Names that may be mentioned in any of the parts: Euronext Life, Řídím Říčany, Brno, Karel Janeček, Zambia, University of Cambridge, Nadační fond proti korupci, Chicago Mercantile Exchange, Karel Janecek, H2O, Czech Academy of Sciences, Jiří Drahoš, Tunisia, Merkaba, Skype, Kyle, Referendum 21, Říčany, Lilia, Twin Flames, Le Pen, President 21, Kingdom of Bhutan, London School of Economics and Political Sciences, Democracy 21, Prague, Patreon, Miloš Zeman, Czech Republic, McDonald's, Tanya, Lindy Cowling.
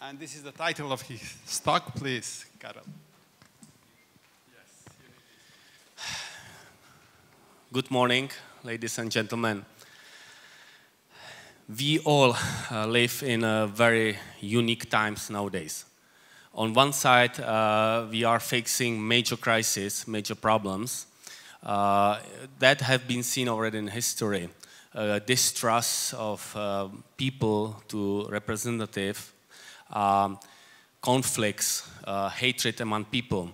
And this is the title of his talk, please, Karel. Good morning, ladies and gentlemen. We all live in very unique times nowadays. On one side, we are facing major crises, major problems that have been seen already in history. Distrust of people to representatives, conflicts, hatred among people.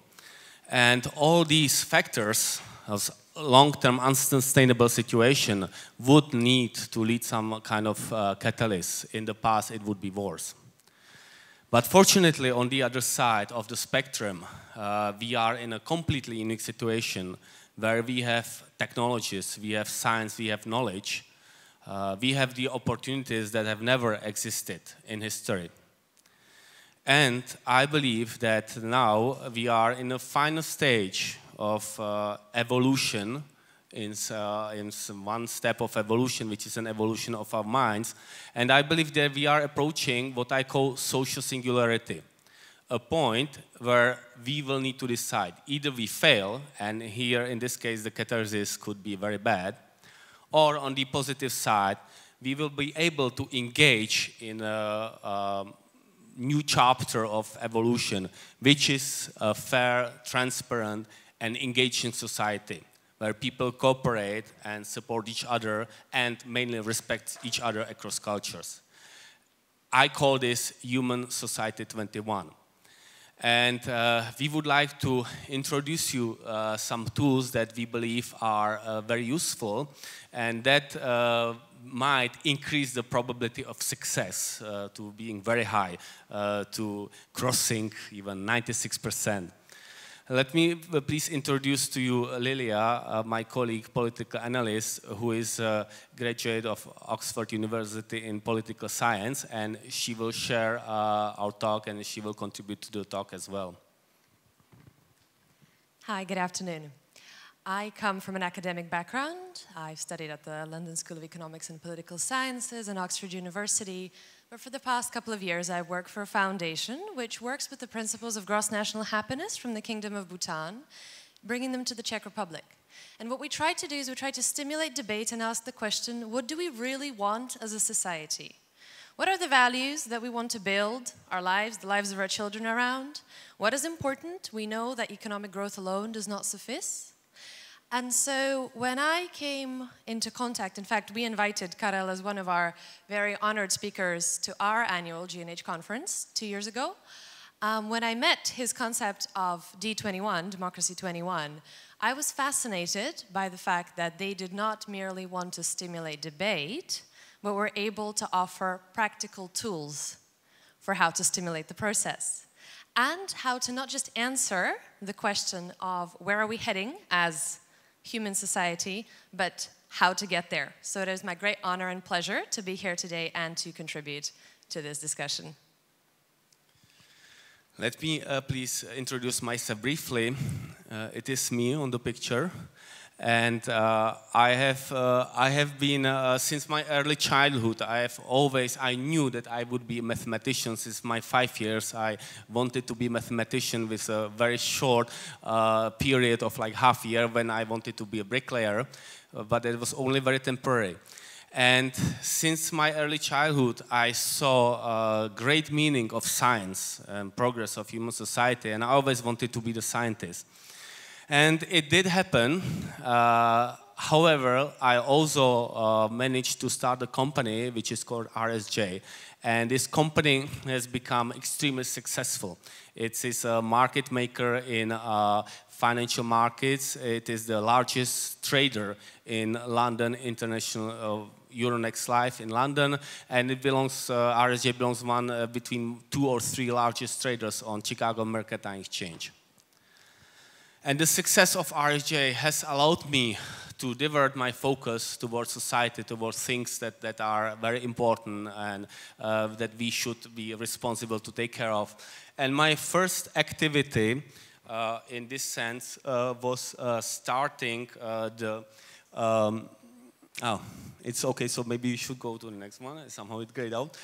And all these factors, as long-term unsustainable situation, would need to lead some kind of catalyst. In the past, it would be wars. But fortunately, on the other side of the spectrum, we are in a completely unique situation where we have technologies, we have science, we have knowledge, we have the opportunities that have never existed in history. And I believe that now we are in the final stage of evolution, in one step of evolution, which is an evolution of our minds. And I believe that we are approaching what I call social singularity, a point where we will need to decide. Either we fail, and here in this case the catharsis could be very bad, or on the positive side, we will be able to engage in a new chapter of evolution, which is a fair, transparent, and engaging society, where people cooperate and support each other and mainly respect each other across cultures. I call this Human Society 21. And we would like to introduce you some tools that we believe are very useful and that might increase the probability of success to being very high, to crossing even 96%. Let me please introduce to you Lilia, my colleague, political analyst, who is a graduate of Oxford University in political science, and she will share our talk and she will contribute to the talk as well. Hi, good afternoon. I come from an academic background. I've studied at the London School of Economics and Political Sciences and Oxford University. But for the past couple of years, I've worked for a foundation which works with the principles of gross national happiness from the Kingdom of Bhutan, bringing them to the Czech Republic. And what we try to do is we try to stimulate debate and ask the question, what do we really want as a society? What are the values that we want to build our lives, the lives of our children around? What is important? We know that economic growth alone does not suffice. And so when I came into contact, in fact, we invited Karel as one of our very honored speakers to our annual G&H conference 2 years ago. When I met his concept of D21, Democracy 21, I was fascinated by the fact that they did not merely want to stimulate debate, but were able to offer practical tools for how to stimulate the process and how to not just answer the question of where are we heading as human society, but how to get there. So it is my great honor and pleasure to be here today and to contribute to this discussion. Let me please introduce myself briefly. It is me on the picture. And I have been, since my early childhood, I knew that I would be a mathematician. Since my 5 years, I wanted to be a mathematician with a very short period of like half a year when I wanted to be a bricklayer, but it was only very temporary. And since my early childhood, I saw a great meaning of science and progress of human society, and I always wanted to be the scientist. And it did happen. However, I also managed to start a company which is called RSJ. And this company has become extremely successful. It is a market maker in financial markets. It is the largest trader in London International Euronext Life in London, and it belongs, RSJ belongs one between two or three largest traders on Chicago Mercantile Exchange. And the success of RSJ has allowed me to divert my focus towards society, towards things that are very important and that we should be responsible to take care of. And my first activity in this sense was starting the Oh, it's okay, so maybe you should go to the next one. Somehow it grayed out.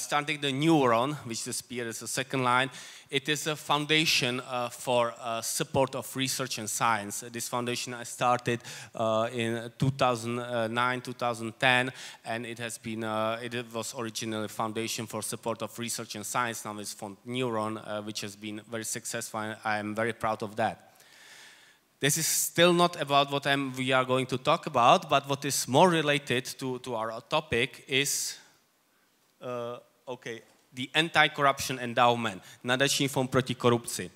Starting the neuron, which is here is the second line. It is a foundation for support of research and science. This foundation I started in 2009, 2010, and it has been, it was originally a foundation for support of research and science. Now it's Fond Neuron, which has been very successful, and I am very proud of that. This is still not about what we are going to talk about, but what is more related to our topic is, okay, the anti-corruption endowment, Nadační fond proti korupci.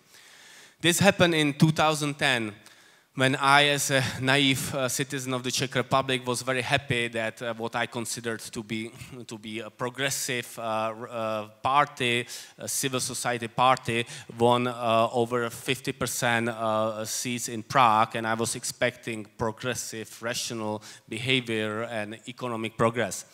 This happened in 2010 when I, as a naive citizen of the Czech Republic, was very happy that what I considered to be a progressive party, a civil society party, won over 50% seats in Prague, and I was expecting progressive, rational behavior and economic progress.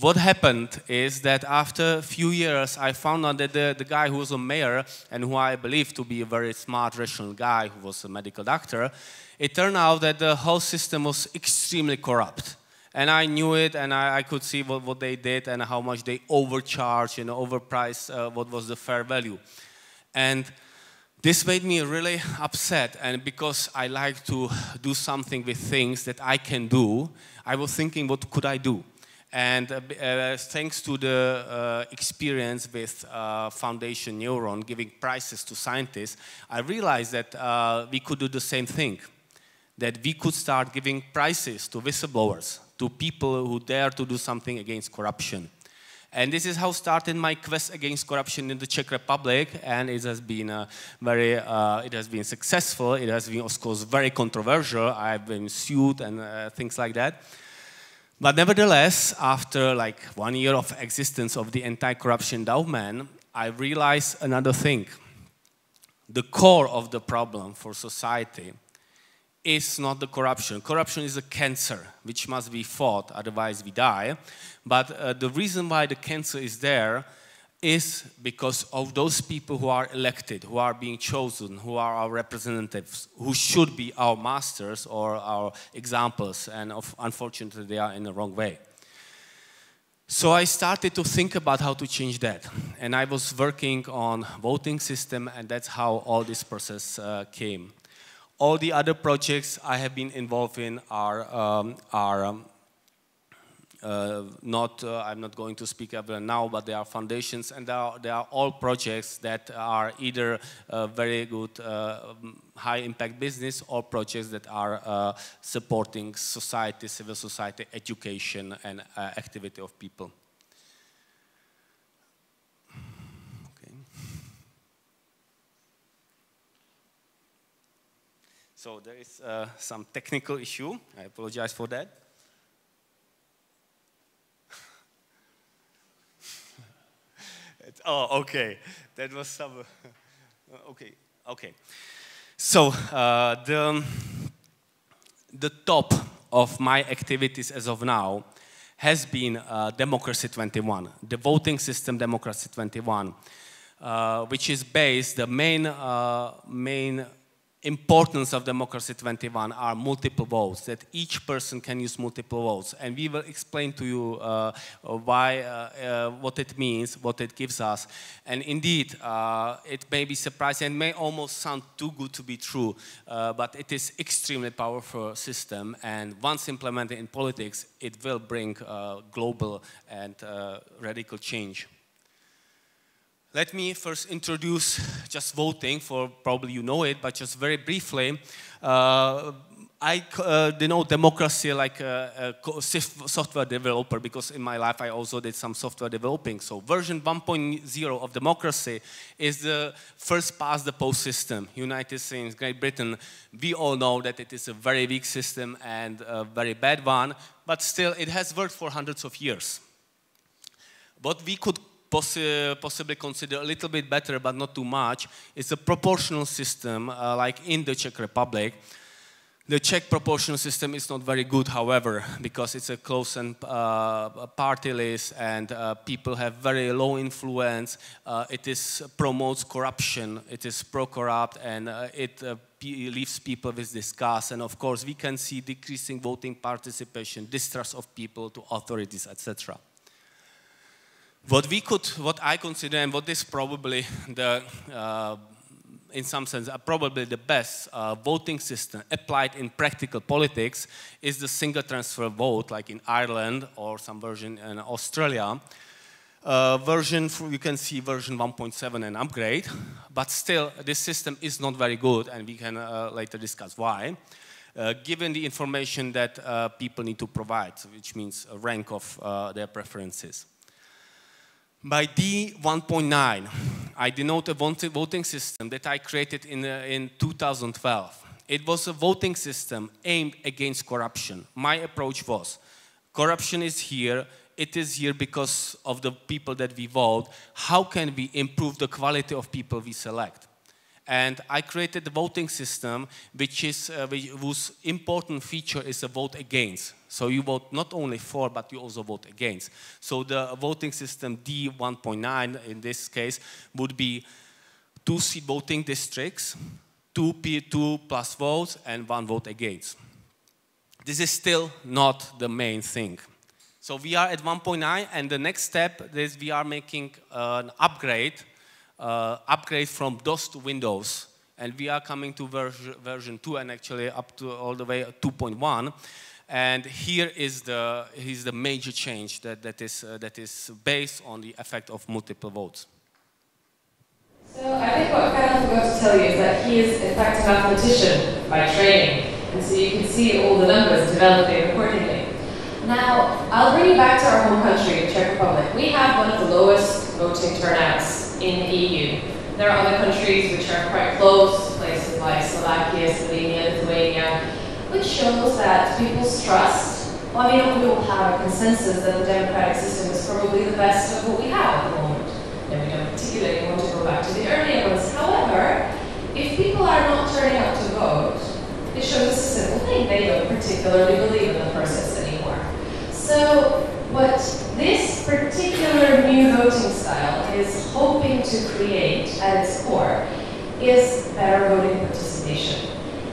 What happened is that after a few years, I found out that the guy who was a mayor and who I believed to be a very smart, rational guy who was a medical doctor, it turned out that the whole system was extremely corrupt. And I knew it, and I could see what they did and how much they overcharged and overpriced what was the fair value. And this made me really upset, and because I like to do something with things that I can do, I was thinking, what could I do? And thanks to the experience with Foundation Neuron giving prizes to scientists, I realized that we could do the same thing, that we could start giving prizes to whistleblowers, to people who dare to do something against corruption. And this is how started my quest against corruption in the Czech Republic, and it has been very successful. It has been, of course, very controversial. I've been sued and things like that. But nevertheless, after like 1 year of existence of the anti-corruption endowment, I realized another thing. The core of the problem for society is not the corruption. Corruption is a cancer which must be fought, otherwise we die. But the reason why the cancer is there is because of those people who are elected, who are being chosen, who are our representatives, who should be our masters or our examples, and unfortunately they are in the wrong way. So I started to think about how to change that, and I was working on voting system, and that's how all this process came. All the other projects I have been involved in I'm not going to speak about now, but they are foundations, and they are all projects that are either very good high-impact business or projects that are supporting society, civil society, education, and activity of people. Okay. So there is some technical issue. I apologize for that. Oh, okay. That was some. Okay. So the top of my activities as of now has been Democracy 21, the voting system Democracy 21, which is based. The main importance of Democracy 21 are multiple votes, that each person can use multiple votes, and we will explain to you why, what it means, what it gives us. And indeed, it may be surprising, it may almost sound too good to be true, but it is extremely powerful system, and once implemented in politics, it will bring global and radical change. Let me first introduce just voting, for probably you know it, but just very briefly. I denote democracy like a software developer, because in my life I also did some software developing. So version 1.0 of democracy is the first past the post system. United States, Great Britain, we all know that it is a very weak system and a very bad one, but still it has worked for hundreds of years. What we could possibly consider a little bit better, but not too much. It's a proportional system, like in the Czech Republic. The Czech proportional system is not very good, however, because it's a close-end party list, and people have very low influence. It promotes corruption. It is pro-corrupt, and it leaves people with disgust. And of course, we can see decreasing voting participation, distrust of people to authorities, etc. What I consider, and what is probably the in some sense, probably the best voting system applied in practical politics is the single transfer vote, like in Ireland or some version in Australia. You can see version 1.7 and upgrade, but still this system is not very good, and we can later discuss why. Given the information that people need to provide, which means a rank of their preferences. By D1.9, I denote a voting system that I created in 2012. It was a voting system aimed against corruption. My approach was, corruption is here, it is here because of the people that we vote. How can we improve the quality of people we select? And I created a voting system whose important feature is a vote against. So you vote not only for, but you also vote against. So the voting system D1.9 in this case would be 2 seat voting districts, 2 plus votes, and 1 vote against. This is still not the main thing. So we are at 1.9, and the next step is we are making an upgrade. Upgrade from DOS to Windows, and we are coming to version 2, and actually up to all the way 2.1. And here is the major change that is based on the effect of multiple votes. So I think what Kyle forgot to tell you is that he is in fact a mathematician by training, and so you can see all the numbers developing accordingly. Now, I'll bring you back to our home country, the Czech Republic. We have one of the lowest voting turnouts in the EU. There are other countries which are quite close, places like Slovakia, Slovenia, Lithuania, which shows that people's trust, well, I mean, we all have a consensus that the democratic system is probably the best of what we have at the moment. And we don't particularly want to go back to the earlier ones. However, if people are not turning out to vote, it shows a simple thing. They don't particularly believe in the process anymore. So what this particular new voting style is hoping to create at its core is better voting participation.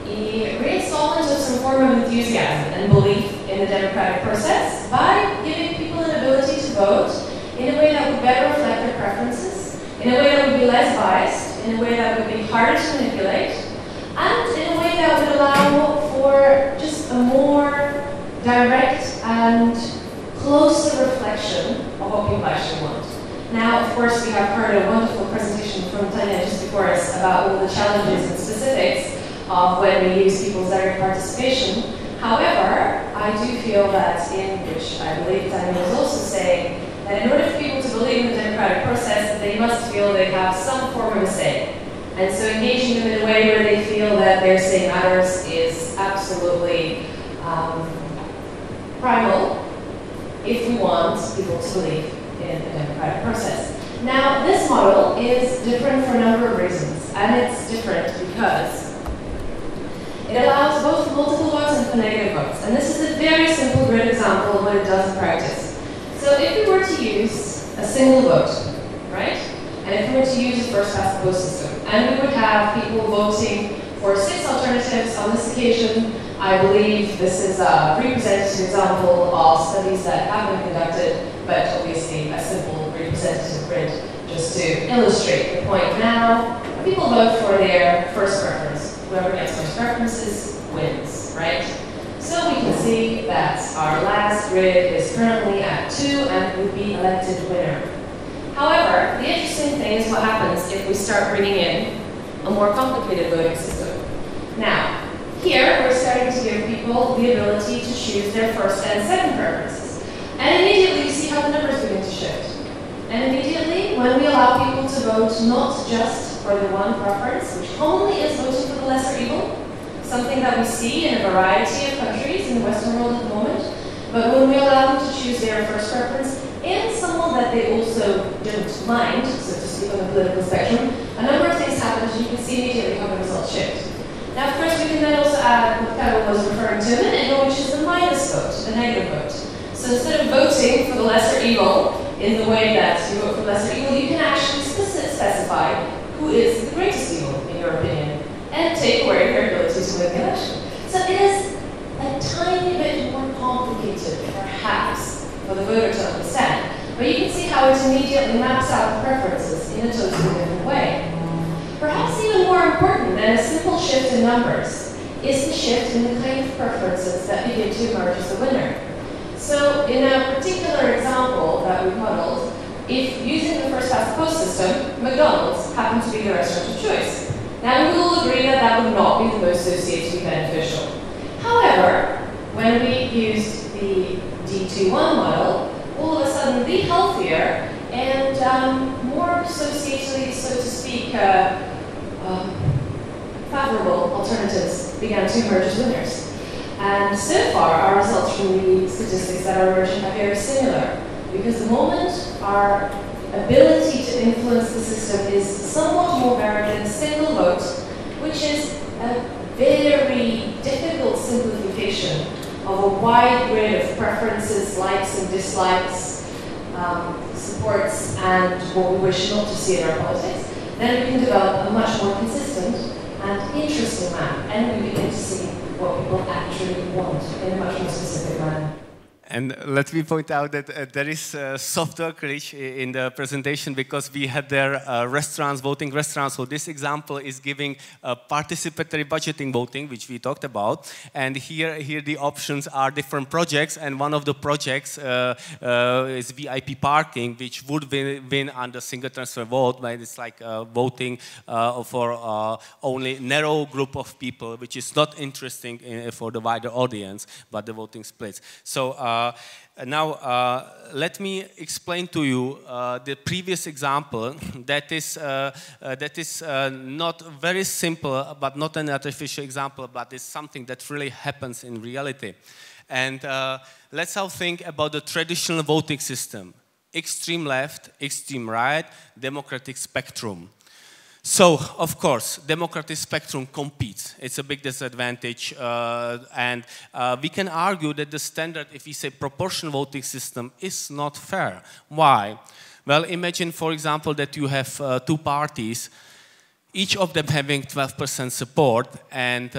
It reinstallment of some form of enthusiasm and belief in the democratic process by giving people an ability to vote in a way that would better reflect their preferences, in a way that would be less biased, in a way that would be harder to manipulate, and in a way that would allow for just a more direct and closer reflection of what people actually want. Now, of course, we have heard a wonderful presentation from Tanya just before us about all the challenges and specifics of when we use people's direct participation. However, I do feel that in which I believe Tanya was also saying that in order for people to believe in the democratic process, they must feel they have some form of a say. And so engaging them in a way where they feel that their say matters is absolutely primal if we want people to believe in the democratic process. Now, this model is different for a number of reasons, and it's different because it allows both for multiple votes and for negative votes. And this is a very simple grid example of what it does in practice. So if we were to use a single vote, right? And if we were to use a first-past-the-post system, and we would have people voting for 6 alternatives on this occasion. I believe this is a representative example of studies that have been conducted, but obviously a simple representative grid just to illustrate the point. Now, people vote for their first preference. Whoever gets most preferences wins, right? So we can see that our last grid is currently at 2 and would be elected winner. However, the interesting thing is what happens if we start bringing in a more complicated voting system. Now, here we're starting to give people the ability to choose their first and second preferences. And immediately you see how the numbers begin to shift. And immediately, when we allow people to vote not just for the one preference, which only is voting for the lesser evil, something that we see in a variety of countries in the Western world at the moment, but when we allow them to choose their first preference and someone that they also don't mind, so to speak, on the political spectrum, a number of things happen, as you can see immediately how the results shift. Now, of course, we can then also add what Karel was referring to a minute ago, which is the minus vote, the negative vote. So instead of voting for the lesser evil in the way that you vote for the lesser evil, you can actually specify who is the greatest evil, in your opinion, and take away their ability to win the election. So it is a tiny bit more complicated, perhaps, for the voter to understand. But you can see how it immediately maps out the preferences in a totally different way. Perhaps even more important than a simple shift in numbers is the shift in the kind of preferences that begin to emerge as the winner. So in a particular example that we've modeled, if using the first-past-the-post system, McDonald's happened to be the restaurant of choice. Now we will agree that that would not be the most socially beneficial. However, when we used the D21 model, all of a sudden the healthier and more socially, so to speak, favorable alternatives began to emerge as winners. And so far, our results from the statistics that are emerging are very similar. Because the moment our ability to influence the system is somewhat more varied than a single vote, which is a very difficult simplification of a wide grid of preferences, likes and dislikes, supports, and what we wish not to see in our politics, then we can develop a much more consistent and interesting map, and we begin to see what people actually want in a much more specific manner. And let me point out that there is software glitch in the presentation because we had their restaurants, voting restaurants. So this example is giving participatory budgeting voting, which we talked about. And here the options are different projects. And one of the projects is VIP parking, which would win under single transfer vote. But it's like voting for only a narrow group of people, which is not interesting for the wider audience, but the voting splits. So. Now, let me explain to you the previous example that is not very simple, but not an artificial example, but it's something that really happens in reality. And let's now think about the traditional voting system. Extreme left, extreme right, democratic spectrum. So, of course, democratic spectrum competes. It's a big disadvantage. And we can argue that the standard, if we say proportional voting system, is not fair. Why? Well, imagine, for example, that you have two parties, each of them having 12% support, and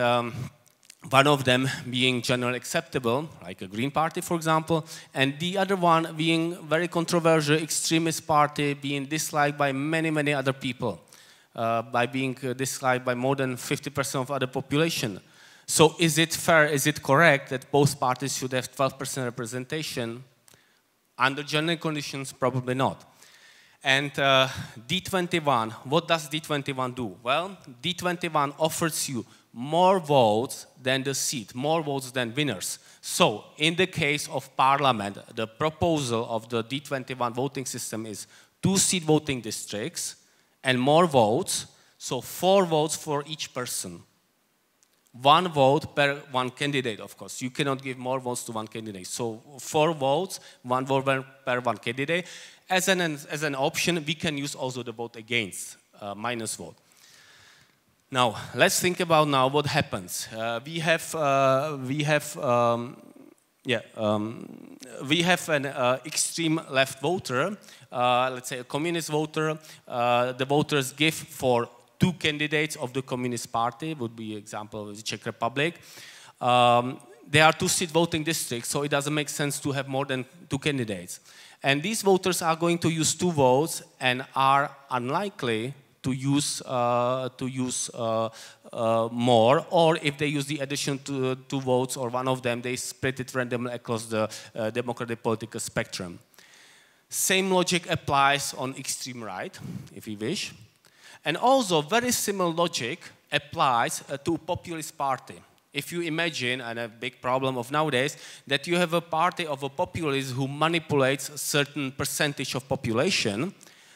one of them being generally acceptable, like a Green Party, for example, and the other one being very controversial, extremist party, being disliked by many, many other people. By being disliked by more than 50% of other population. So is it fair, is it correct that both parties should have 12% representation? Under general conditions, probably not. And D21, what does D21 do? Well, D21 offers you more votes than the seat, more votes than winners. So in the case of parliament, the proposal of the D21 voting system is 2-seat voting districts, and more votes, so 4 votes for each person. 1 vote per 1 candidate, of course. You cannot give more votes to 1 candidate. So 4 votes, 1 vote per 1 candidate. As an option, we can use also the vote against, minus vote. Now, let's think about now what happens. We have an extreme left voter, let's say a communist voter. The voters give for 2 candidates of the Communist Party, would be an example of the Czech Republic. They are 2-seat voting districts, so it doesn't make sense to have more than 2 candidates. And these voters are going to use 2 votes and are unlikely to use more, or if they use the addition to 2 votes or 1 of them, they split it randomly across the democratic political spectrum. Same logic applies on extreme right, if you wish. And also, very similar logic applies to populist party. If you imagine, and a big problem of nowadays, that you have a party of a populist who manipulates a certain percentage of population.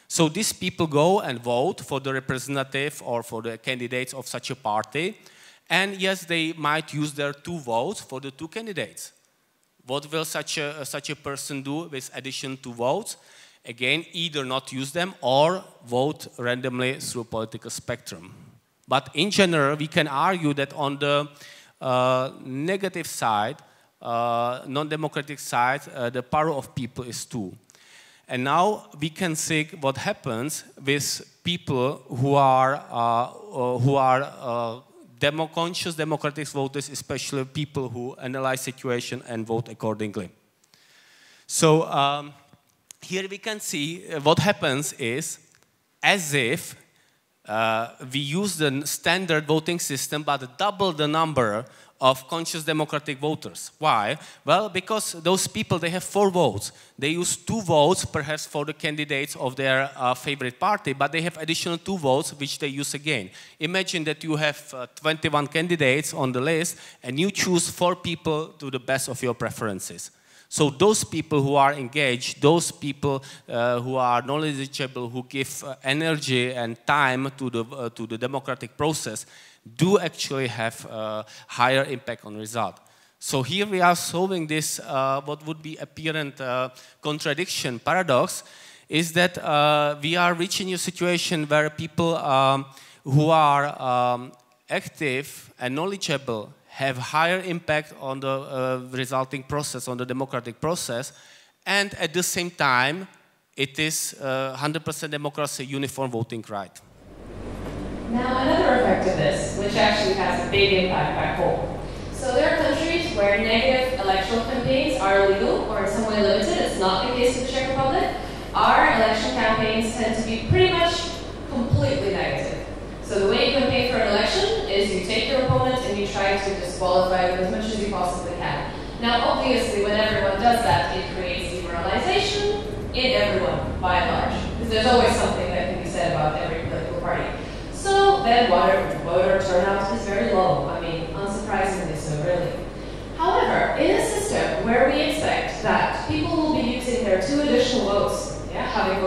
So these people go and vote for the representative or for the candidates of such a party. And yes, they might use their 2 votes for the 2 candidates. What will such a person do with addition to votes? Again, either not use them or vote randomly through a political spectrum. But in general, we can argue that on the negative side, non-democratic side, the power of people is 2. And now we can see what happens with people who are demo-conscious democratic voters, especially people who analyze situation and vote accordingly. So here we can see what happens is as if we use the standard voting system but double the number of conscious democratic voters. Why? Well, because those people, they have 4 votes. They use 2 votes perhaps for the candidates of their favorite party, but they have additional 2 votes which they use again. Imagine that you have 21 candidates on the list and you choose 4 people to the best of your preferences. So those people who are engaged, those people who are knowledgeable, who give energy and time to the democratic process, do actually have a higher impact on result. So here we are solving this, what would be apparent contradiction, paradox, is that we are reaching a situation where people who are active and knowledgeable have higher impact on the resulting process, on the democratic process, and at the same time, it is 100% democracy, uniform voting right. Now, another effect of this, which actually has a big impact back home. So there are countries where negative electoral campaigns are illegal or in some way limited. It's not the case with the Czech Republic. Our election campaigns tend to be pretty much completely negative. So the way you campaign for an election is you take your opponent and you try to disqualify them as much as you possibly can. Now, obviously, when everyone does that, it creates demoralization in everyone, by and large, because there's always something that can be said about every political party. So then voter turnout is very low. I mean, unsurprisingly so, really. However, in a system where we expect that people will be using their 2 additional votes, yeah, having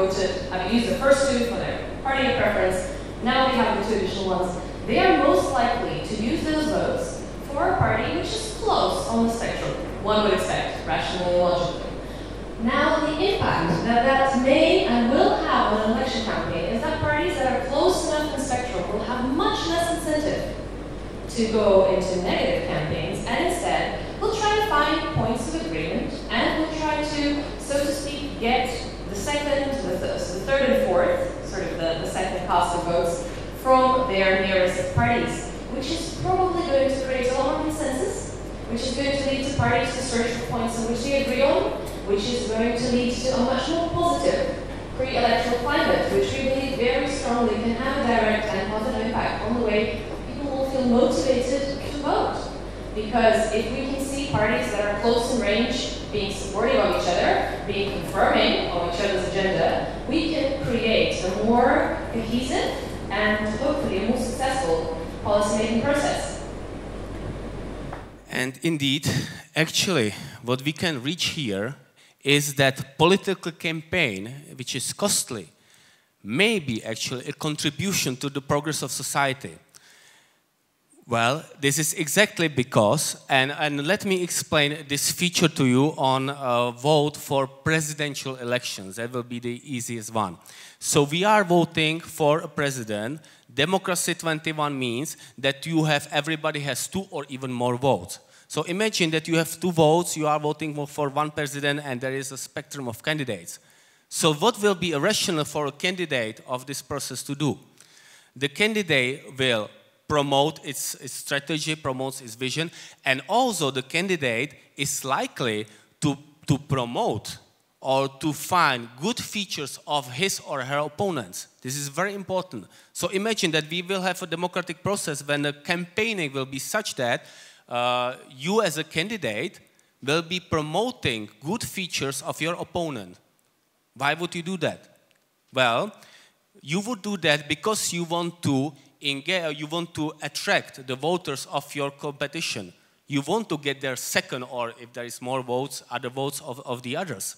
used the first 2 for their party of preference, now we have the 2 additional ones, they are most likely to use those votes for a party which is close on the spectrum, one would expect, rationally, logically. Now, the impact that may and will have on an election campaign is that parties that are close enough to the spectrum will have much less incentive to go into negative campaigns, and instead will try to find points of agreement and will try to, so to speak, get the second, the third and fourth, sort of the second cost of votes, from their nearest parties, which is probably going to create a lot of consensus, which is going to lead to parties to search for points on which they agree on, which is going to lead to a much more positive pre-electoral climate, which we believe very strongly can have a direct and positive impact on the way people will feel motivated to vote. Because if we can see parties that are close in range being supportive of each other, being confirming of each other's agenda, we can create a more cohesive and hopefully a more successful policy-making process. And indeed, actually, what we can reach here is that political campaign, which is costly, may be actually a contribution to the progress of society. Well, this is exactly because, and let me explain this feature to you on vote for presidential elections. That will be the easiest one. So we are voting for a president. Democracy 21 means that you have, everybody has 2 or even more votes. So imagine that you have 2 votes, you are voting for one president, and there is a spectrum of candidates. So what will be rational for a candidate of this process to do? The candidate will promote its strategy, promotes its vision, and also the candidate is likely to promote or to find good features of his or her opponents. This is very important. So imagine that we will have a democratic process when the campaigning will be such that you as a candidate will be promoting good features of your opponent. Why would you do that? Well, you would do that because you want to engage, you want to attract the voters of your competition. You want to get their second, or if there is more votes, other votes of the others.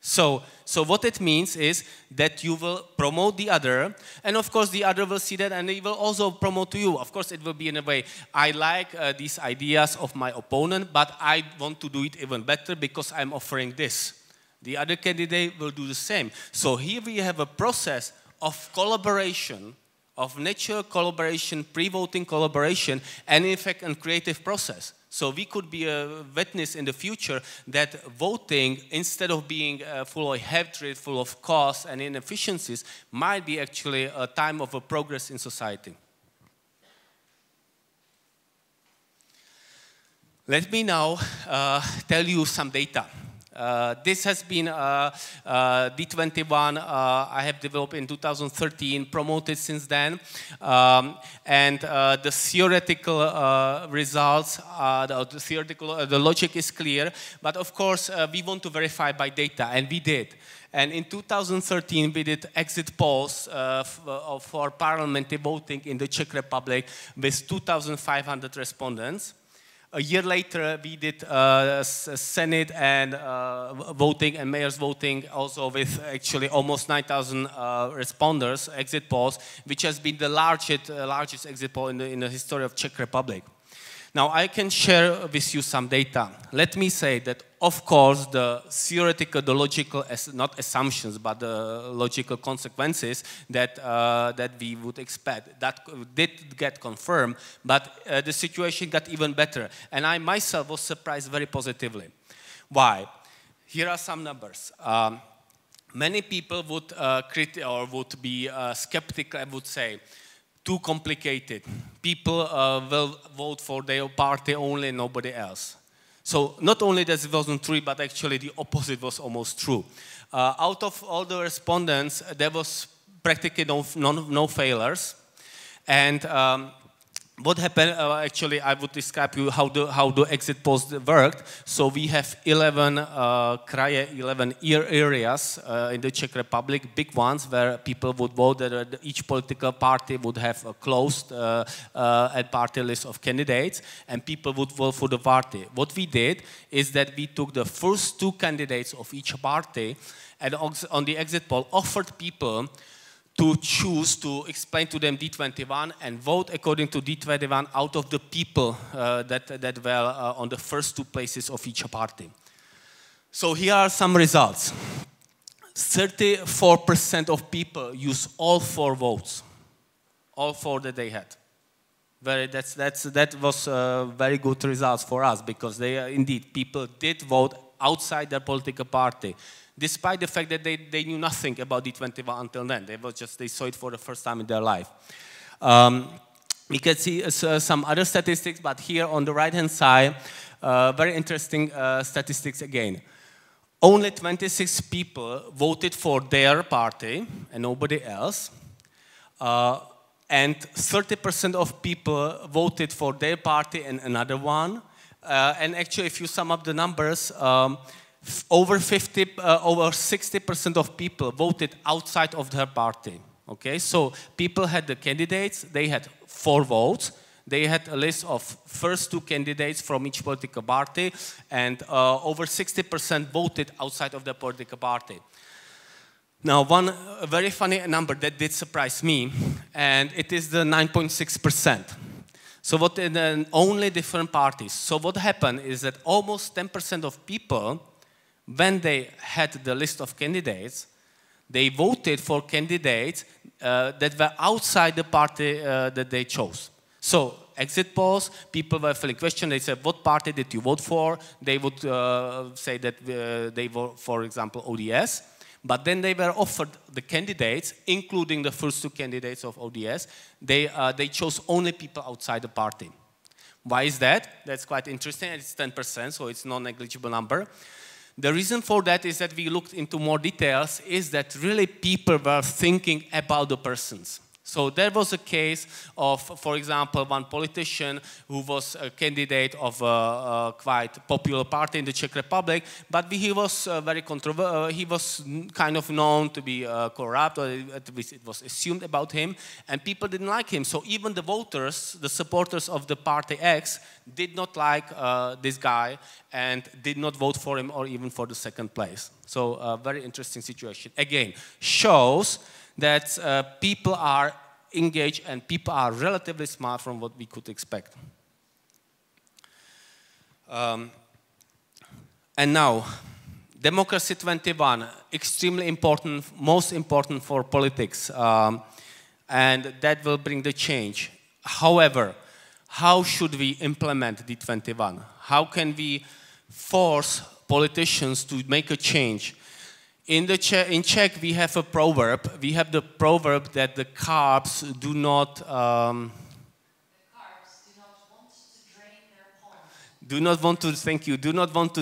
So what it means is that you will promote the other, and of course the other will see that and they will also promote to you. Of course it will be in a way, I like these ideas of my opponent, but I want to do it even better because I'm offering this. The other candidate will do the same. So here we have a process of collaboration, of natural collaboration, pre-voting collaboration, and in fact a creative process. So we could be a witness in the future that voting, instead of being full of hatred, full of costs and inefficiencies, might be actually a time of a progress in society. Let me now tell you some data. This has been D21 I have developed in 2013, promoted since then, and the theoretical results, the logic is clear, but of course we want to verify by data, and we did. And in 2013, we did exit polls for parliamentary voting in the Czech Republic with 2,500 respondents. A year later, we did Senate and voting and mayor's voting also with actually almost 9,000 responders, exit polls, which has been the largest exit poll in the history of Czech Republic. Now, I can share with you some data. Let me say that, of course, the theoretical, the logical, not assumptions, but the logical consequences that, we would expect, that did get confirmed, but the situation got even better. And I myself was surprised very positively. Why? Here are some numbers. Many people would, would be skeptical, I would say, too complicated. People will vote for their party only, nobody else. So not only that it wasn't true, but actually the opposite was almost true. Out of all the respondents, there was practically no failures. And what happened, actually, I would describe you how the exit polls worked. So we have 11 kraje, 11 areas in the Czech Republic, big ones where people would vote, that each political party would have a closed party list of candidates, and people would vote for the party. What we did is that we took the first two candidates of each party and on the exit poll offered people to choose to explain to them D21 and vote according to D21 out of the people that were on the first two places of each party. So here are some results. 34% of people use all four votes, all four that they had. That was very good results for us because they indeed, people did vote outside their political party, despite the fact that they knew nothing about D21 until then. They saw it for the first time in their life. We can see some other statistics, but here on the right-hand side, very interesting statistics again. Only 26 people voted for their party and nobody else. And 30% of people voted for their party and another one. And actually, if you sum up the numbers, over 60% of people voted outside of their party. Okay, so people had the candidates, they had four votes, they had a list of first two candidates from each political party, and over 60% voted outside of their political party. Now, one very funny number that did surprise me, and it is the 9.6%. So what in only different parties. So what happened is that almost 10% of people, when they had the list of candidates, they voted for candidates that were outside the party that they chose. So exit polls, people were filling questions. They said, what party did you vote for? They would say that they vote, for example, ODS. But then they were offered the candidates, including the first two candidates of ODS. They chose only people outside the party. Why is that? That's quite interesting. It's 10%, so it's a non-negligible number. The reason for that is that we looked into more details, is that really people were thinking about the persons. So there was a case of, for example, one politician who was a candidate of a quite popular party in the Czech Republic, but he was very controversial. He was kind of known to be corrupt, or at least it was assumed about him, and people didn't like him. So even the voters, the supporters of the party X, did not like this guy and did not vote for him or even for the second place. So a very interesting situation. Again, shows that people are engaged and people are relatively smart from what we could expect. And now, Democracy 21, extremely important, most important for politics. and that will bring the change. However, how should we implement D21? How can we force politicians to make a change? In Czech, we have a proverb. We have the proverb that the carps do not... do not want to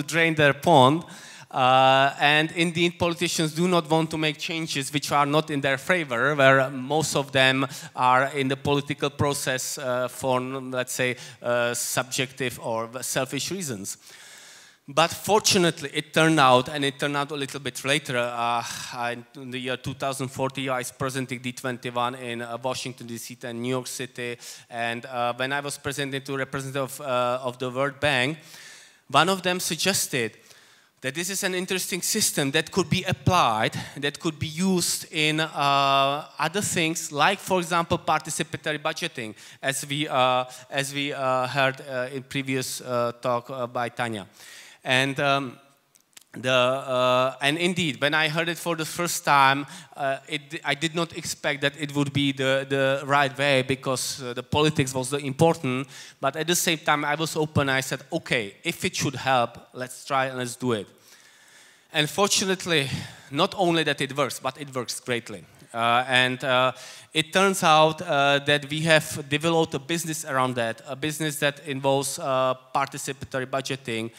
drain their pond. And indeed, politicians do not want to make changes which are not in their favor, where most of them are in the political process for, let's say, subjective or selfish reasons. But fortunately, it turned out, and it turned out a little bit later. In the year 2014, I was presenting D21 in Washington, D.C. and New York City. And when I was presenting to a representative of the World Bank, one of them suggested that this is an interesting system that could be applied, that could be used in other things, like, for example, participatory budgeting, as we heard in previous talk by Tanya. And and indeed, when I heard it for the first time, I did not expect that it would be the right way, because the politics was the important. But at the same time, I was open. I said, okay, if it should help, let's try and let's do it. And fortunately, not only that it works, but it works greatly. It turns out that we have developed a business around that, a business that involves participatory budgeting.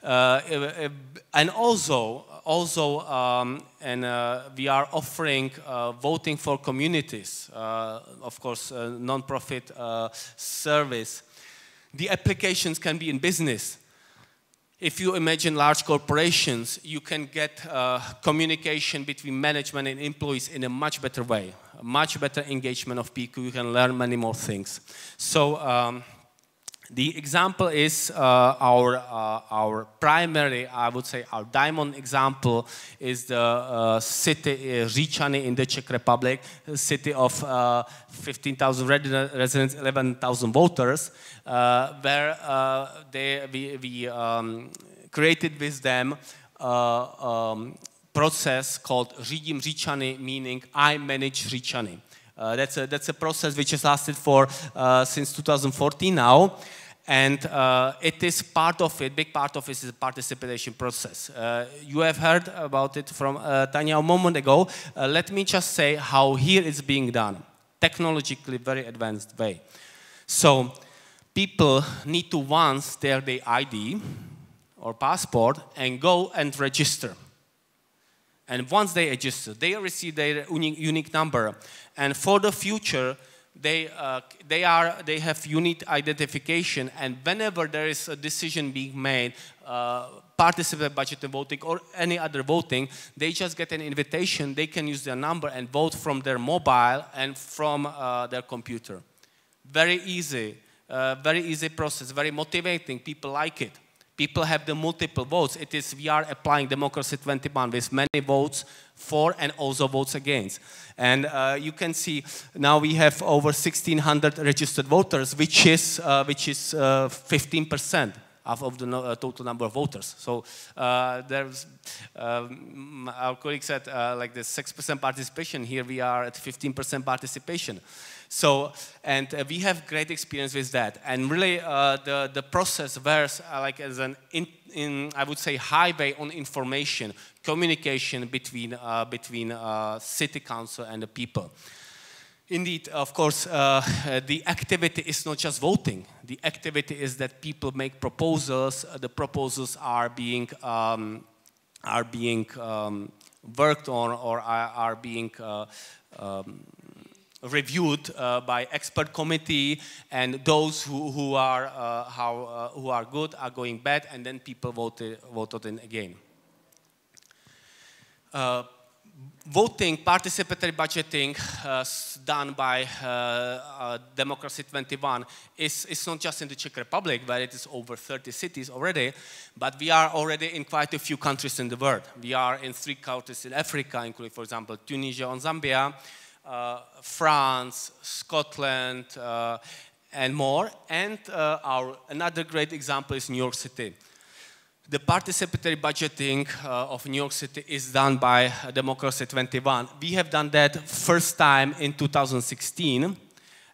And also, we are offering voting for communities, of course, a non-profit service. The applications can be in business. If you imagine large corporations, you can get communication between management and employees in a much better way, a much better engagement of people. You can learn many more things. So. The example is our primary, I would say, our diamond example is the city Říčany in the Czech Republic, a city of 15,000 residents, 11,000 voters, where we created with them process called Řídím Říčany, meaning I manage Říčany. That's a process which has lasted for since 2014 now, and it is part of it. Big part of it is the participation process. You have heard about it from Tanya a moment ago. Let me just say how here it's being done, technologically very advanced way. So people need to once their ID or passport and go and register. And once they register, they receive their unique number. And for the future, they have unique identification. And whenever there is a decision being made, participatory budgeting voting or any other voting, they just get an invitation. They can use their number and vote from their mobile and from their computer. Very easy process, very motivating. People like it. People have the multiple votes. It is, we are applying Democracy 21 with many votes for and also votes against. And you can see now we have over 1,600 registered voters, which is 15% of the total number of voters. So there's, our colleague said like the 6% participation. Here we are at 15% participation. So, and we have great experience with that. And really, the process works like as an, I would say, highway on information, communication between city council and the people. Indeed, of course, the activity is not just voting. The activity is that people make proposals. The proposals are being worked on or are being reviewed by expert committee, and those who are good are going bad, and then people voted in again. Voting, participatory budgeting done by Democracy 21 is not just in the Czech Republic, where it is over 30 cities already, but we are already in quite a few countries in the world. We are in 3 countries in Africa, including, for example, Tunisia and Zambia, France, Scotland, and more. And another great example is New York City. The participatory budgeting of New York City is done by Democracy 21. We have done that first time in 2016.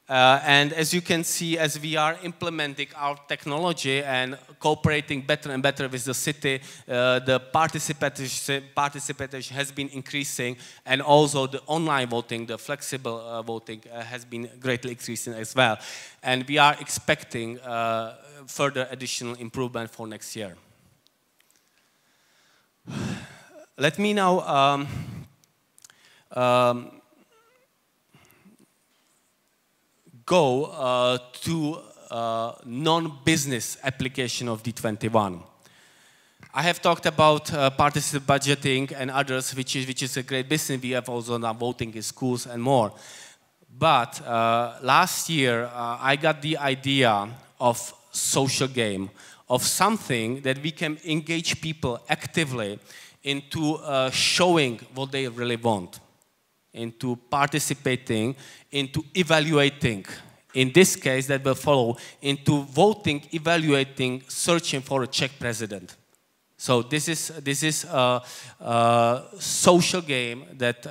And as you can see, as we are implementing our technology and cooperating better and better with the city, the participation has been increasing, and also the online voting, the flexible voting has been greatly increasing as well. And we are expecting further additional improvement for next year. Let me now go to non-business application of D21. I have talked about participative budgeting and others, which is a great business. We have also now voting in schools and more. But last year, I got the idea of social game, of something that we can engage people actively into showing what they really want, into participating, into evaluating. In this case, that will follow into voting, evaluating, searching for a Czech president. So this is a social game, that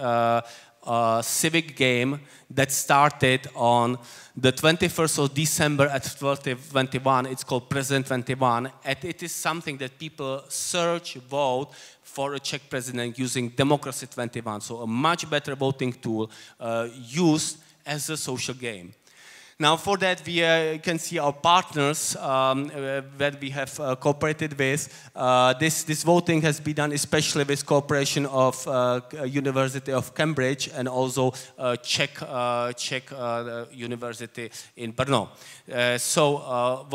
civic game that started on the 21st of December at 12:21. It's called President 21, and it is something that people search, vote for a Czech president using Democracy 21. So a much better voting tool used as a social game. Now for that, we can see our partners that we have cooperated with. This voting has been done especially with cooperation of University of Cambridge and also Czech University in Brno. So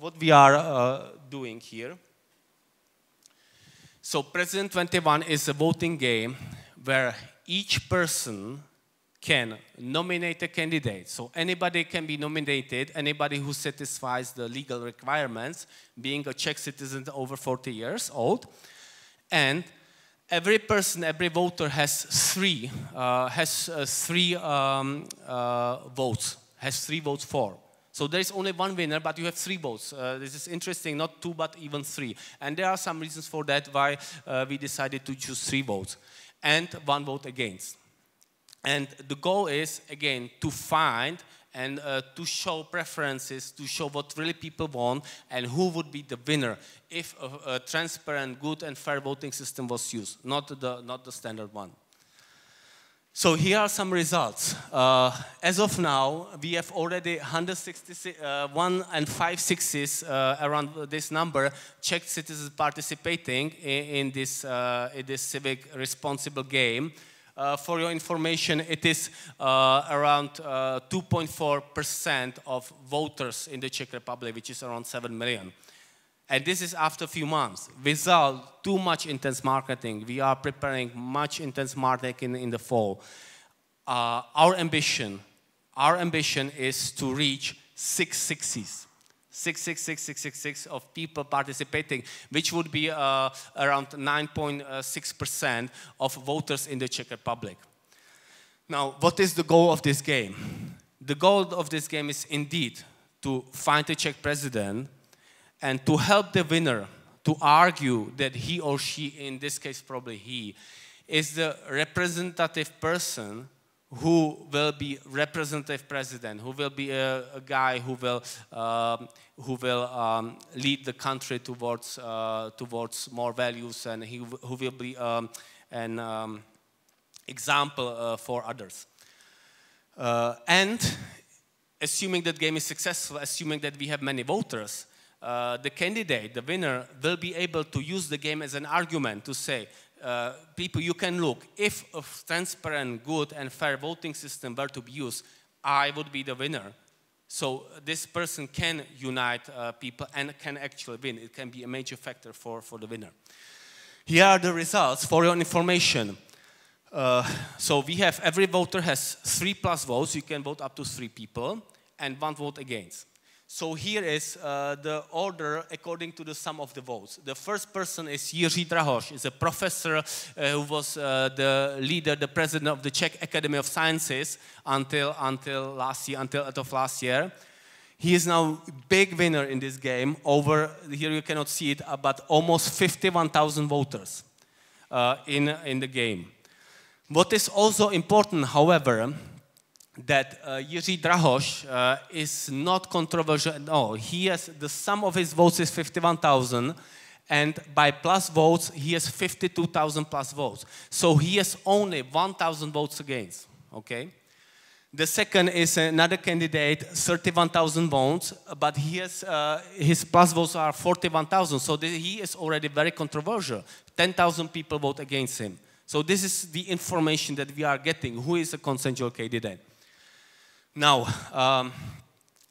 what we are doing here. So President 21 is a voting game where each person can nominate a candidate. So anybody can be nominated, anybody who satisfies the legal requirements, being a Czech citizen over 40 years old. And every person, every voter has three votes for. So there is only one winner, but you have three votes. This is interesting, not two, but even three. And there are some reasons for that why we decided to choose three votes and one vote against. And the goal is, again, to find and to show preferences, to show what really people want and who would be the winner if a transparent, good and fair voting system was used, not the standard one. So here are some results. As of now, we have already 156 around this number Czech citizens participating in this civic responsible game. For your information, it is around 2.4% of voters in the Czech Republic, which is around 7 million. And this is after a few months, without too much intense marketing. We are preparing much intense marketing in the fall. Our ambition is to reach 660s. 66666 of people participating, which would be around 9.6% of voters in the Czech Republic. Now, what is the goal of this game? The goal of this game is indeed to find a Czech president and to help the winner to argue that he or she, in this case probably he, is the representative person who will be representative president, who will be a guy who will lead the country towards more values, and who will be an example for others. And assuming that game is successful, assuming that we have many voters, the candidate, the winner, will be able to use the game as an argument to say, people, you can look, if a transparent, good and fair voting system were to be used, I would be the winner. So this person can unite people and can actually win. It can be a major factor for the winner. Here are the results for your information. So we have, every voter has 3+ votes. You can vote up to 3 people and 1 vote against. So here is the order according to the sum of the votes. The first person is Jiří Drahoš, is a professor who was the leader, the president of the Czech Academy of Sciences until last year. He is now a big winner in this game. Over here you cannot see it, but almost 51,000 voters in the game. What is also important, however, that Jiří Drahoš is not controversial. No, he has the sum of his votes is 51,000, and by plus votes he has 52,000 plus votes. So he has only 1,000 votes against. Okay. The second is another candidate, 31,000 votes, but he has, his plus votes are 41,000, so he is already very controversial. 10,000 people vote against him. So this is the information that we are getting, who is a consensual candidate. Now,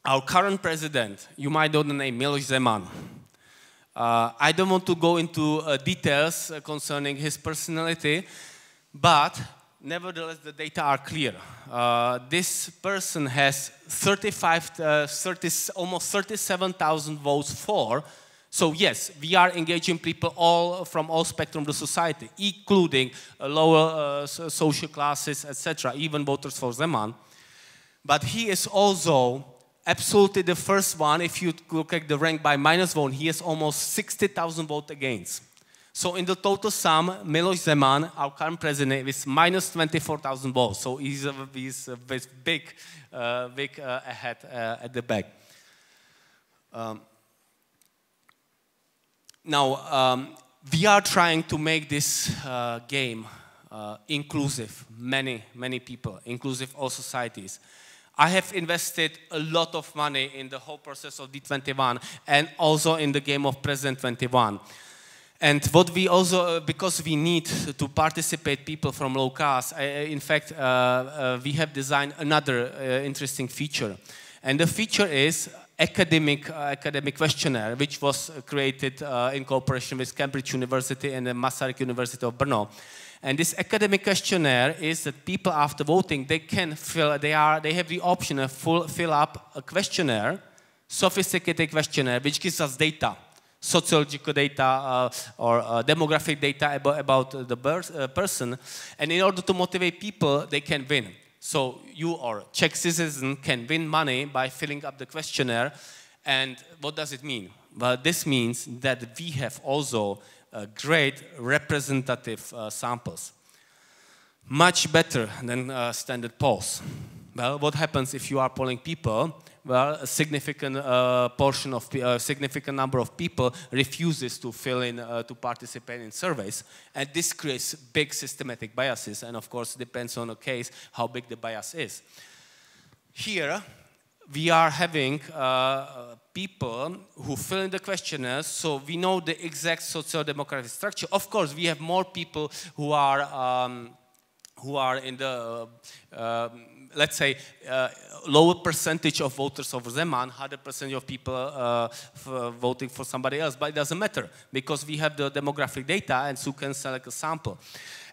our current president, you might know the name, Miloš Zeman. I don't want to go into details concerning his personality, but nevertheless, the data are clear. This person has almost 37,000 votes for. So yes, we are engaging people all from all spectrum of the society, including lower social classes, etc., even voters for Zeman. But he is also absolutely the first one. If you look at the rank by minus one, he has almost 60,000 votes against. So in the total sum, Miloš Zeman, our current president, is minus 24,000 votes. So he's big ahead at the back. Now, we are trying to make this game inclusive, many people, inclusive all societies. I have invested a lot of money in the whole process of D21 and also in the game of President 21. And what we also, because we need to participate people from low caste, in fact, we have designed another interesting feature. And the feature is academic questionnaire, which was created in cooperation with Cambridge University and the Masaryk University of Brno. And this academic questionnaire is that people after voting, they can fill, they have the option of fill up a questionnaire, sophisticated questionnaire, which gives us data. Sociological data or demographic data about the person, and in order to motivate people, they can win. So you or Czech citizen can win money by filling up the questionnaire. And what does it mean? Well, this means that we have also great representative samples, much better than standard polls. Well, what happens if you are polling people? Well, a significant portion of significant number of people refuses to fill in to participate in surveys, and this creates big systematic biases. And of course, depends on the case how big the bias is. Here, we are having people who fill in the questionnaires, so we know the exact socio-demographic structure. Of course, we have more people who are in the let's say, lower percentage of voters of Zeman, higher percentage of people voting for somebody else, but it doesn't matter because we have the demographic data and so can select a sample.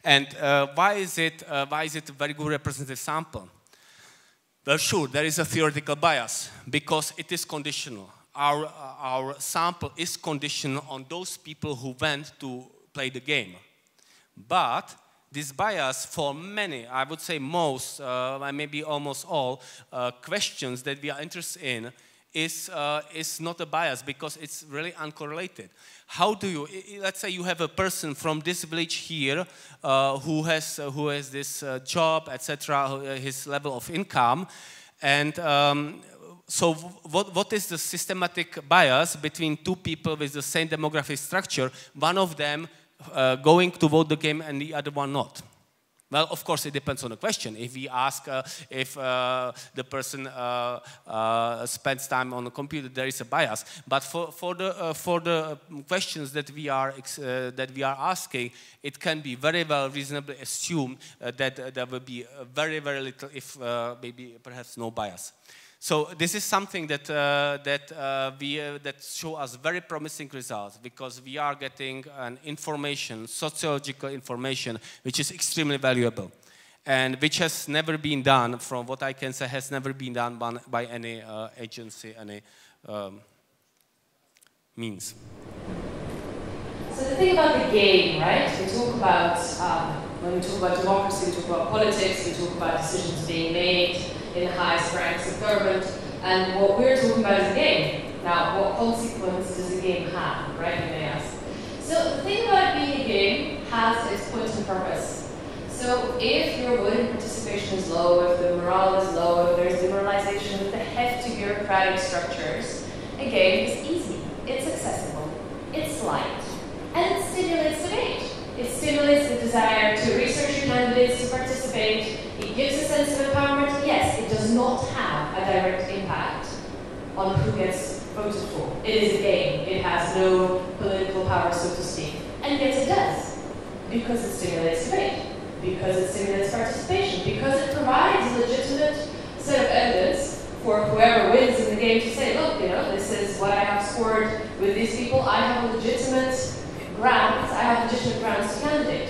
And why is it a very good representative sample? Well, sure, there is a theoretical bias because it is conditional. Our sample is conditional on those people who went to play the game. But this bias for many, I would say most, maybe almost all questions that we are interested in is not a bias because it's really uncorrelated. How do you, let's say you have a person from this village here who has this job, etc., his level of income, and so what is the systematic bias between two people with the same demographic structure, one of them going to vote the game and the other one not? Well, of course, it depends on the question. If we ask if the person spends time on the computer, there is a bias. But for the questions that we are asking, it can be very well reasonably assumed that there will be very little, if maybe perhaps no bias. So this is something that that show us very promising results because we are getting an information, sociological information, which is extremely valuable, and which has never been done. From what I can say, has never been done by any agency, any means. So So the thing about the game, right? We talk about, when we talk about democracy, we talk about politics, we talk about decisions being made in the highest ranks of government, and what we're talking about is a game. Now, what consequence does a game have, right, you may ask? So the thing about being a game has its point and purpose. So if your voting participation is low, if the morale is low, if there's demoralization with the hefty bureaucratic structures, a game is easy, it's accessible, it's light. And it stimulates debate. It stimulates the desire to research your candidates, to participate. It gives a sense of empowerment. Yes, it does not have a direct impact on who gets voted for. It is a game. It has no political power, so to speak. And yes, it does. Because it stimulates debate. Because it stimulates participation. Because it provides a legitimate set of evidence for whoever wins in the game to say, look, you know, this is what I have scored with these people. I have a legitimate grounds, I have legitimate grounds to candidate.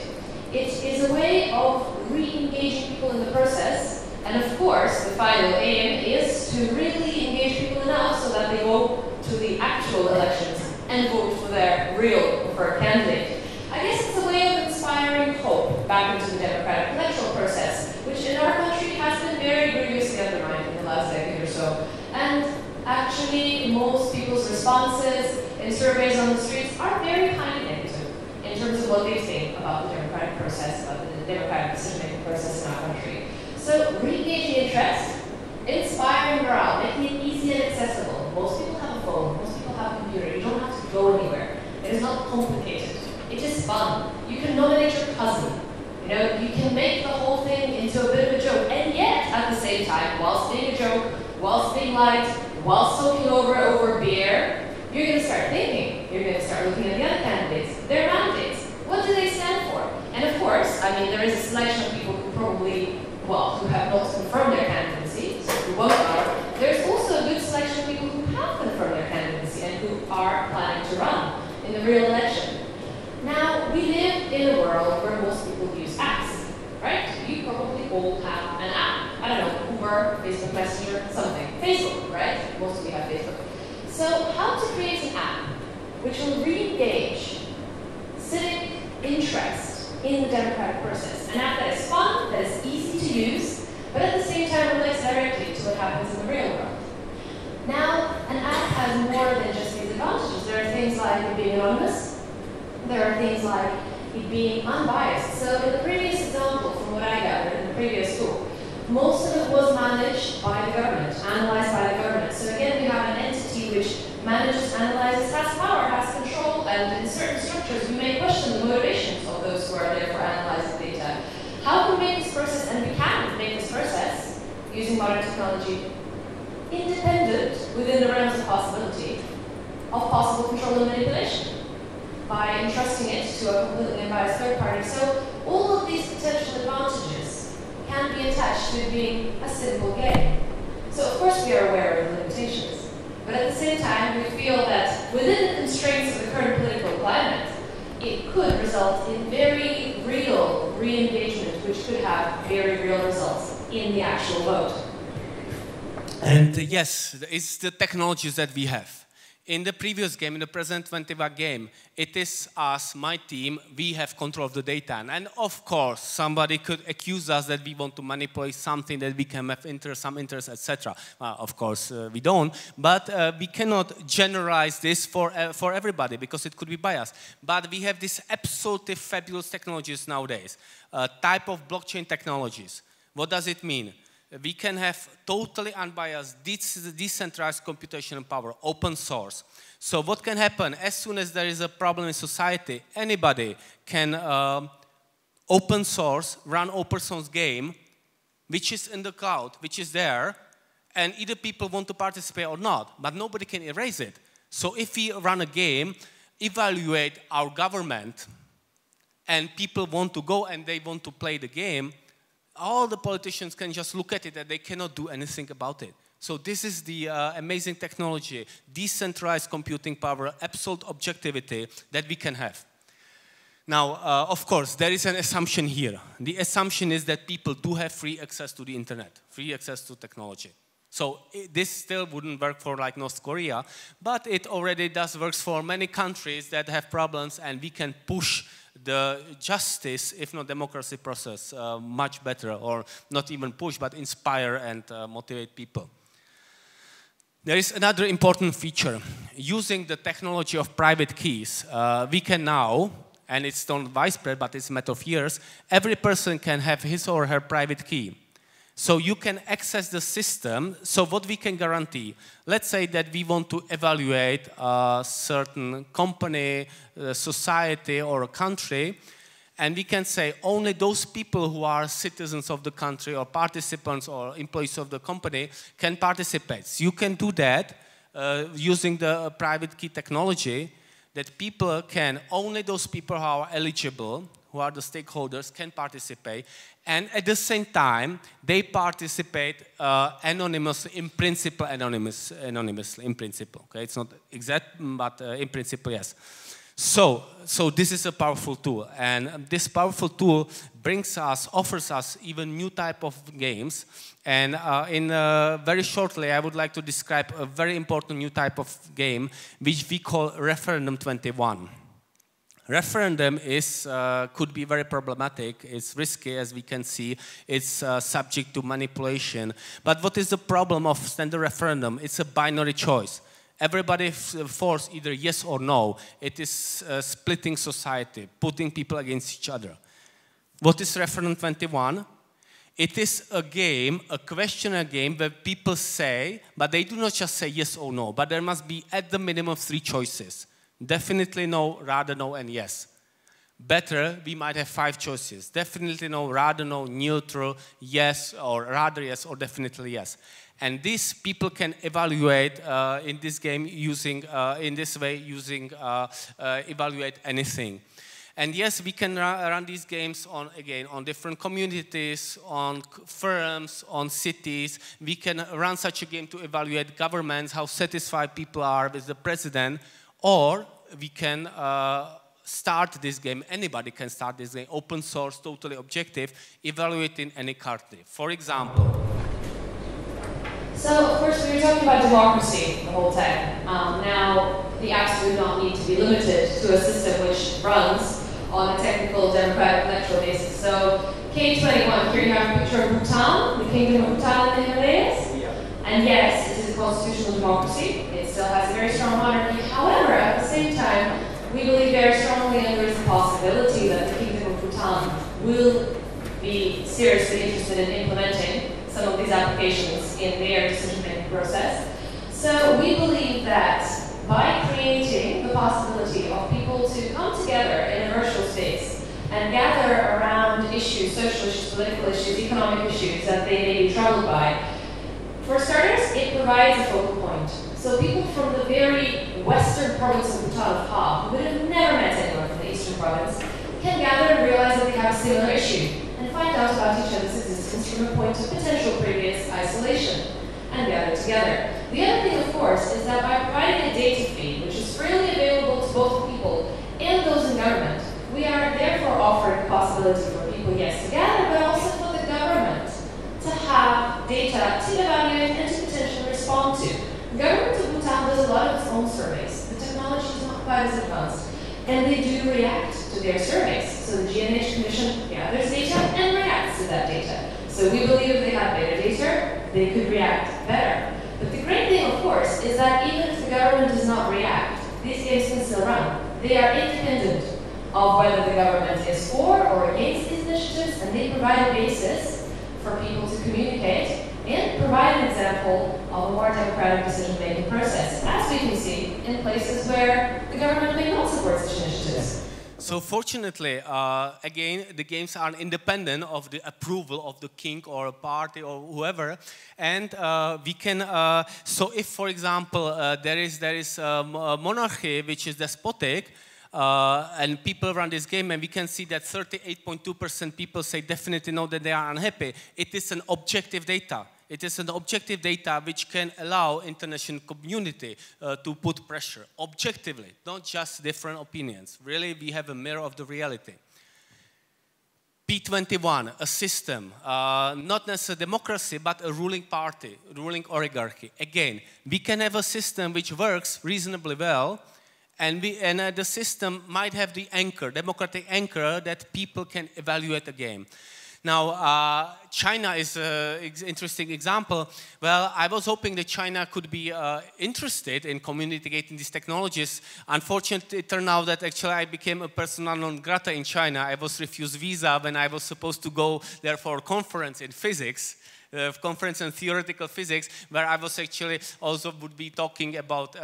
It is a way of re-engaging people in the process, and of course, the final aim is to really engage people enough so that they go to the actual elections and vote for their real preferred candidate. I guess it's a way of inspiring hope back into the democratic electoral process, which in our country has been very grievously undermined in the last decade or so. And actually, most people's responses in surveys on the streets are very kind in terms of what they think about the democratic process, about the democratic decision-making process in our country. So re-engaging interest, inspiring morale, making it easy and accessible. Most people have a phone, most people have a computer. You don't have to go anywhere. It is not complicated. It is fun. You can nominate your cousin. You know, you can make the whole thing into a bit of a joke, and yet at the same time, whilst being a joke, whilst being light, whilst soaking over a beer, you're going to start thinking. You're going to start looking at the other candidates, their mandates. What do they stand for? And of course, I mean, there is a selection of people who probably, well, who have not confirmed their candidacy, so who won't are. There's also a good selection of people who have confirmed their candidacy and who are planning to run in the real election. Now, we live in a world where most people use apps, right? You probably all have an app. I don't know, Uber, Facebook Messenger, something. Facebook, right? Most of you have Facebook. So how to create an app which will re-engage civic interest in the democratic process. An app that is fun, that is easy to use, but at the same time relates directly to what happens in the real world. Now, an app has more than just these advantages. There are things like it being anonymous. There are things like it being unbiased. So in the previous example, from what I gathered in the previous tool, most of it was managed by the government, analyzed by the government. So again, we have an entity which manages, analyzes, has power, has control, and in certain structures, we may question the motivations of those who are there for analyzing data. How can we make this process, and we can make this process, using modern technology, independent within the realms of possibility of possible control and manipulation by entrusting it to a completely unbiased third party? So all of these potential advantages can be attached to being a simple game. So of course we are aware of the limitations, but at the same time we feel that within the constraints of the current political climate, it could result in very real re-engagement, which could have very real results in the actual vote. And yes, it's the technologies that we have. In the previous game, in the President 21 game, it is us, my team, we have control of the data. And of course, somebody could accuse us that we want to manipulate something, that we can have interest, some interest, etc. Of course, we don't. But we cannot generalize this for everybody, because it could be biased. But we have these absolutely fabulous technologies nowadays, type of blockchain technologies. What does it mean? We can have totally unbiased, decentralized computational power, open source. So what can happen? As soon as there is a problem in society, anybody can open source, run open source game, which is in the cloud, which is there, and either people want to participate or not, but nobody can erase it. So if we run a game, evaluate our government, and people want to go and they want to play the game, all the politicians can just look at it and they cannot do anything about it. So this is the amazing technology, decentralized computing power, absolute objectivity that we can have. Now, of course, there is an assumption here. The assumption is that people do have free access to the internet, free access to technology. So this still wouldn't work for like North Korea, but it already does work for many countries that have problems, and we can push the justice, if not democracy process, much better, or not even push, but inspire and motivate people. There is another important feature. Using the technology of private keys, we can now, and it's not widespread, but it's a matter of years, every person can have his or her private key. So you can access the system. So what we can guarantee, let's say that we want to evaluate a certain company, a society, or a country, and we can say only those people who are citizens of the country or participants or employees of the company can participate. So you can do that using the private key technology, that people can, only those people who are eligible, who are the stakeholders, can participate. And at the same time, they participate anonymously, in principle, anonymously, in principle. Okay? It's not exact, but in principle, yes. So this is a powerful tool. And this powerful tool brings us, offers us even new type of games. And very shortly, I would like to describe a very important new type of game, which we call Referendum 21. Referendum is, could be very problematic. It's risky, as we can see. It's subject to manipulation. But what is the problem of standard referendum? It's a binary choice. Everybody forces either yes or no. It is splitting society, putting people against each other. What is Referendum 21? It is a game, a questionnaire game, where people say, but they do not just say yes or no, but there must be at the minimum 3 choices. Definitely no, rather no, and yes. Better, we might have 5 choices. Definitely no, rather no, neutral, yes, or rather yes, or definitely yes. And this people can evaluate in this game using, in this way, using evaluate anything. And yes, we can run these games on, again, on different communities, on firms, on cities. We can run such a game to evaluate governments, how satisfied people are with the president. Or we can start this game, anybody can start this game, open source, totally objective, evaluating any country. For example. So first we were talking about democracy the whole time. Now the acts do not need to be limited to a system which runs on a technical democratic electoral basis. So K21, here you have a picture of Bhutan, the Kingdom of Bhutan in the Himalayas. Yeah. And yes, it is a constitutional democracy. Still has a very strong monarchy. However, at the same time, we believe very strongly, and there is a possibility that the Kingdom of Bhutan will be seriously interested in implementing some of these applications in their decision-making process. So we believe that by creating the possibility of people to come together in a virtual space and gather around issues, social issues, political issues, economic issues that they may be troubled by, for starters, it provides a focal point. So people from the very western province of Bhutan, who would have never met anyone from the eastern province, can gather and realize that they have a similar issue and find out about each other's existence from a point of potential previous isolation and gather together. The other thing, of course, is that by providing a data feed, which is freely available to both people and those in government, we are therefore offering the possibility for people, yes, to gather, but also for the government to have data to evaluate and to potentially respond to. The government of Bhutan does a lot of its own surveys. The technology is not quite as advanced. And they do react to their surveys. So the GNH Commission gathers data and reacts to that data. So we believe if they have better data, they could react better. But the great thing, of course, is that even if the government does not react, these games can still run. They are independent of whether the government is for or against these initiatives, and they provide a basis for people to communicate and provide an example of a more democratic decision-making process, as we can see in places where the government may not support such initiatives. So fortunately, again, the games are independent of the approval of the king or a party or whoever. And we can, so if, for example, there is a monarchy which is despotic, and people run this game, and we can see that 38.2% people say definitely no, that they are unhappy. It is an objective data. It is an objective data which can allow international community to put pressure objectively, not just different opinions. Really, we have a mirror of the reality. P21, a system, not as a democracy, but a ruling party, ruling oligarchy. Again, we can have a system which works reasonably well, and the system might have the anchor, democratic anchor, that people can evaluate again. Now, China is an interesting example. Well, I was hoping that China could be interested in communicating these technologies. Unfortunately, it turned out that actually I became a persona non grata in China. I was refused visa when I was supposed to go there for a conference in physics, conference in theoretical physics, where I was actually also would be talking about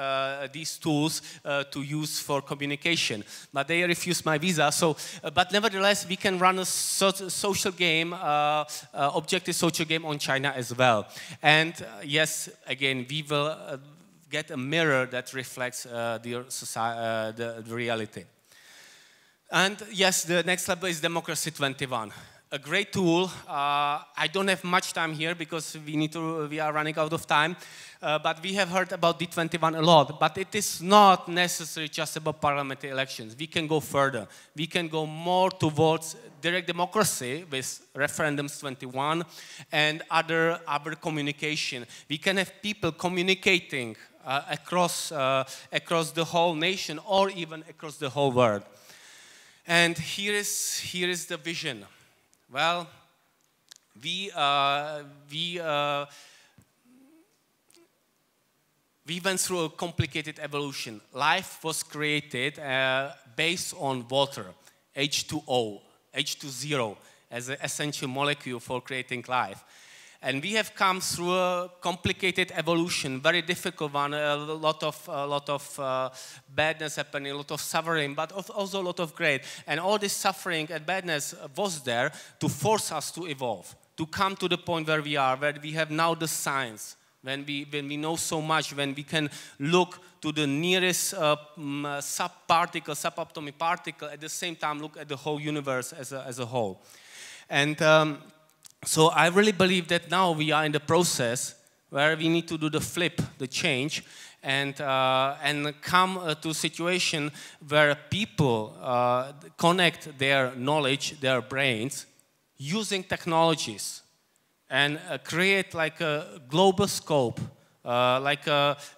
these tools to use for communication. But they refused my visa. So, but nevertheless, we can run a social game, objective social game on China as well. And yes, again, we will get a mirror that reflects the reality. And yes, the next level is Democracy 21. A great tool. I don't have much time here because we are running out of time. But we have heard about D21 a lot. But it is not necessarily just about parliamentary elections. We can go further. We can go more towards direct democracy with referendums 21 and other communication. We can have people communicating across the whole nation or even across the whole world. And here is the vision. Well, we went through a complicated evolution. Life was created based on water, H2O, H2O as an essential molecule for creating life. And we have come through a complicated evolution, very difficult one, a lot of badness happening, a lot of suffering, but also a lot of great. And all this suffering and badness was there to force us to evolve, to come to the point where we are, where we have now the science, when we know so much, when we can look to the nearest sub-particle, subatomic particle, at the same time look at the whole universe as a whole. And so I really believe that now we are in the process where we need to do the flip, the change, and come to a situation where people connect their knowledge, their brains, using technologies, and create like a global scope.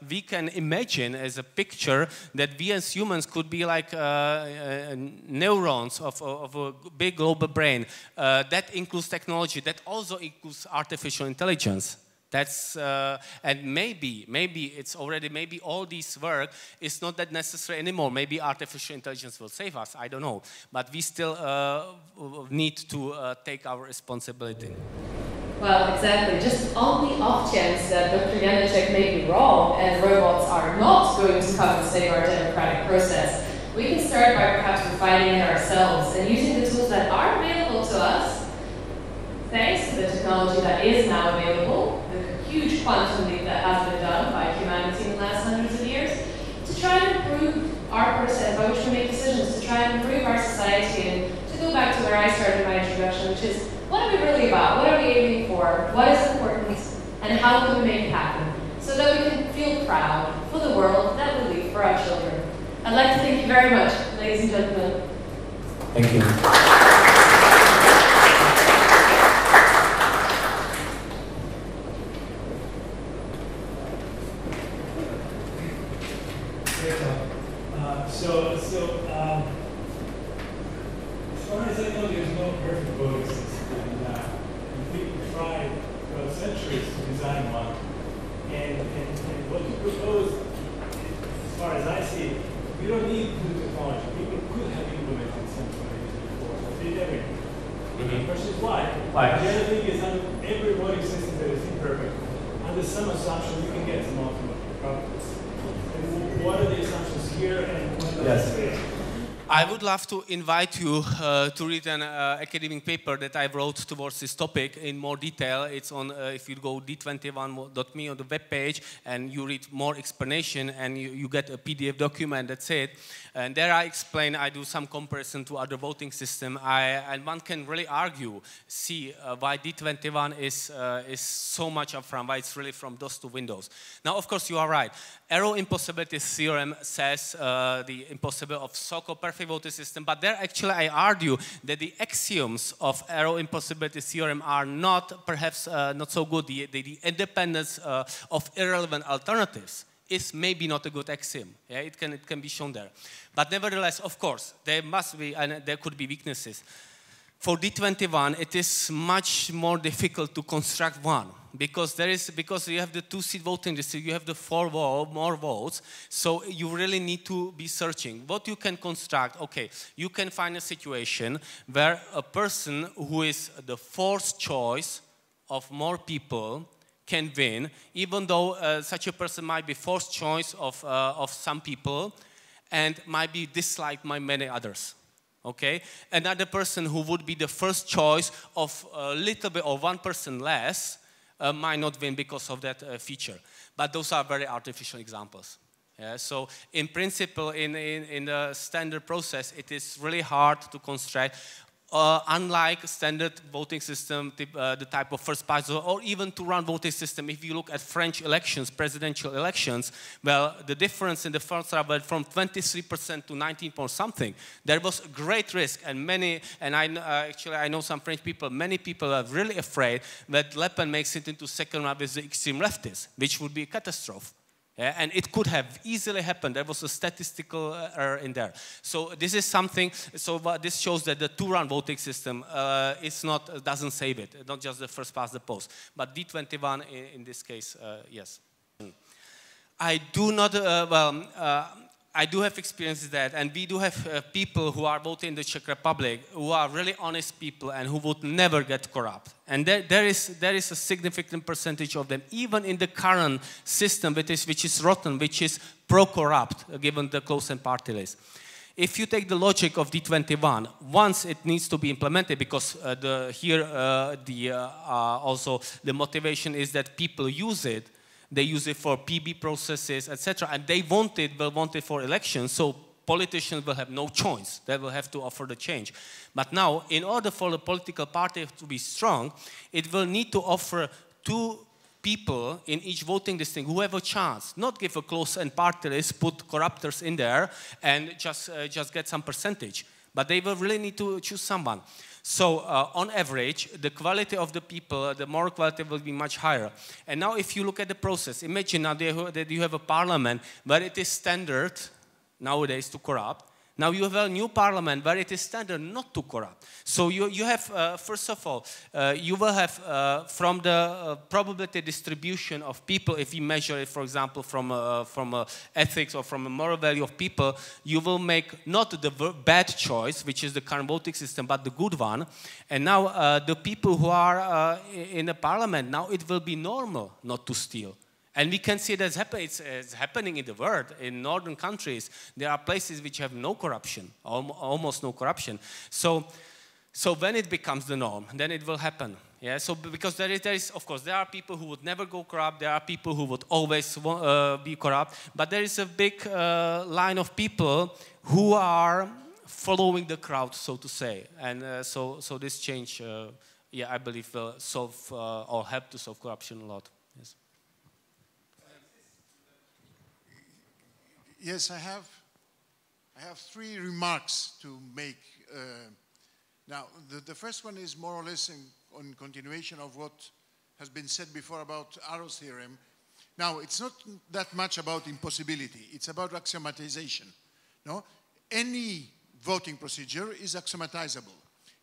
We can imagine as a picture that we as humans could be like neurons of a big global brain. That includes technology. That also includes artificial intelligence. That's and maybe it's already, maybe all this work is not that necessary anymore. Maybe artificial intelligence will save us. I don't know. But we still need to take our responsibility. Well, exactly. Just on the off chance that Dr. Janecek may be wrong and robots are not going to come and save our democratic process, we can start by perhaps refining it ourselves and using the tools that are available to us, thanks to the technology that is now available, the huge quantum leap that has been done by humanity in the last hundreds of years, to try and improve our process by which we make decisions, to try and improve our society, and to go back to where I started my introduction, which is, what are we really about? What are we aiming for? What is important? And how can we make it happen? So that we can feel proud for the world that we leave for our children. I'd like to thank you very much, ladies and gentlemen. Thank you. As far as I know, there's no perfect voting system. People tried for centuries to design one, and what you propose, as far as I see, we don't need new technology. People could have implemented central ideas before, but they never. The question is why? The other thing is, under every voting system that is imperfect, under some assumption, you can get some ultimate problems. And what are the assumptions here, and what are the there? I would love to invite you to read an academic paper that I wrote towards this topic in more detail. It's on, if you go d21.me on the webpage and you read more explanation, and you get a PDF document, that's it. And there I explain, I do some comparison to other voting system. And one can really argue, see why D21 is so much upfront, why it's really from DOS to Windows. Now, of course, you are right. Arrow impossibility theorem says the impossible of so-called perfect roughly voting system, but there actually I argue that the axioms of Arrow impossibility theorem are not, perhaps not so good. The independence of irrelevant alternatives is maybe not a good axiom. Yeah, it can be shown there. But nevertheless, of course, there must be, and there could be weaknesses. For D21, it is much more difficult to construct one because there is, because you have the two-seat voting district, you have the more votes, so you really need to be searching. What you can construct, okay, you can find a situation where a person who is the fourth choice of more people can win, even though such a person might be fourth choice of some people and might be disliked by many others. Okay, another person who would be the first choice of a little bit or one person less might not win because of that feature. But those are very artificial examples. Yeah? So in principle, in the standard process, it is really hard to construct, unlike standard voting system, the type of first past or even two-round voting system. If you look at French elections, presidential elections, well, the difference in the first round went from 23% to 19-point-something. There was a great risk, and many, and I know some French people. Many people are really afraid that Le Pen makes it into second round with the extreme leftists, which would be a catastrophe. Yeah, and it could have easily happened. There was a statistical error in there. So this is something, so this shows that the two-round voting system is not, doesn't save it, not just the first past the post. But D21 in this case, yes. I do not, I do have experience with that, and we do have people who are voting in the Czech Republic who are really honest people and who would never get corrupt. And there is a significant percentage of them, even in the current system, which is rotten, which is pro-corrupt, given the close-end party list. If you take the logic of D21, once it needs to be implemented, because also the motivation is that people use it. They use it for PB processes, etc., and they will want it for elections. So politicians will have no choice; they will have to offer the change. But now, in order for the political party to be strong, it will need to offer two people in each voting district who have a chance. Not give a close-end party list, put corruptors in there, and just get some percentage. But they will really need to choose someone. So on average, the quality of the people, the moral quality will be much higher. And now if you look at the process, imagine now that you have a parliament where it is standard nowadays to corrupt. Now you have a new parliament where it is standard not to corrupt. So you have, first of all, you will have from the probability distribution of people, if you measure it, for example, from ethics or from a moral value of people, you will make not the bad choice, which is the current voting system, but the good one. And now the people who are in the parliament, now it will be normal not to steal. And we can see that it's happening in the world. In northern countries, there are places which have no corruption, almost no corruption. So when it becomes the norm, then it will happen. Yeah. So because there is, of course, there are people who would never go corrupt. There are people who would always be corrupt. But there is a big line of people who are following the crowd, so to say. And so this change, I believe, will solve or help to solve corruption a lot. Yes. Yes, I have three remarks to make. Now, the first one is more or less on continuation of what has been said before about Arrow's theorem. Now, it's not that much about impossibility. It's about axiomatization. No? Any voting procedure is axiomatizable,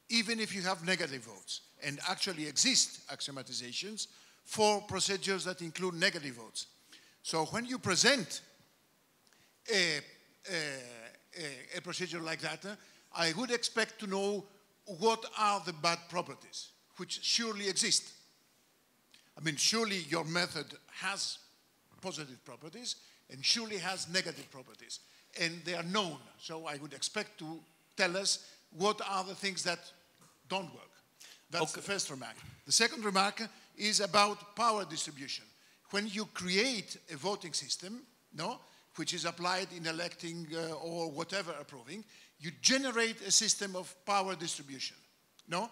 even if you have negative votes. And actually exist axiomatizations for procedures that include negative votes. So when you present a procedure like that, I would expect to know what are the bad properties, which surely exist. I mean, surely your method has positive properties and surely has negative properties, and they are known. So I would expect to tell us what are the things that don't work. That's okay. The first remark. The second remark is about power distribution. When you create a voting system, no, which is applied in electing or whatever approving, you generate a system of power distribution, no?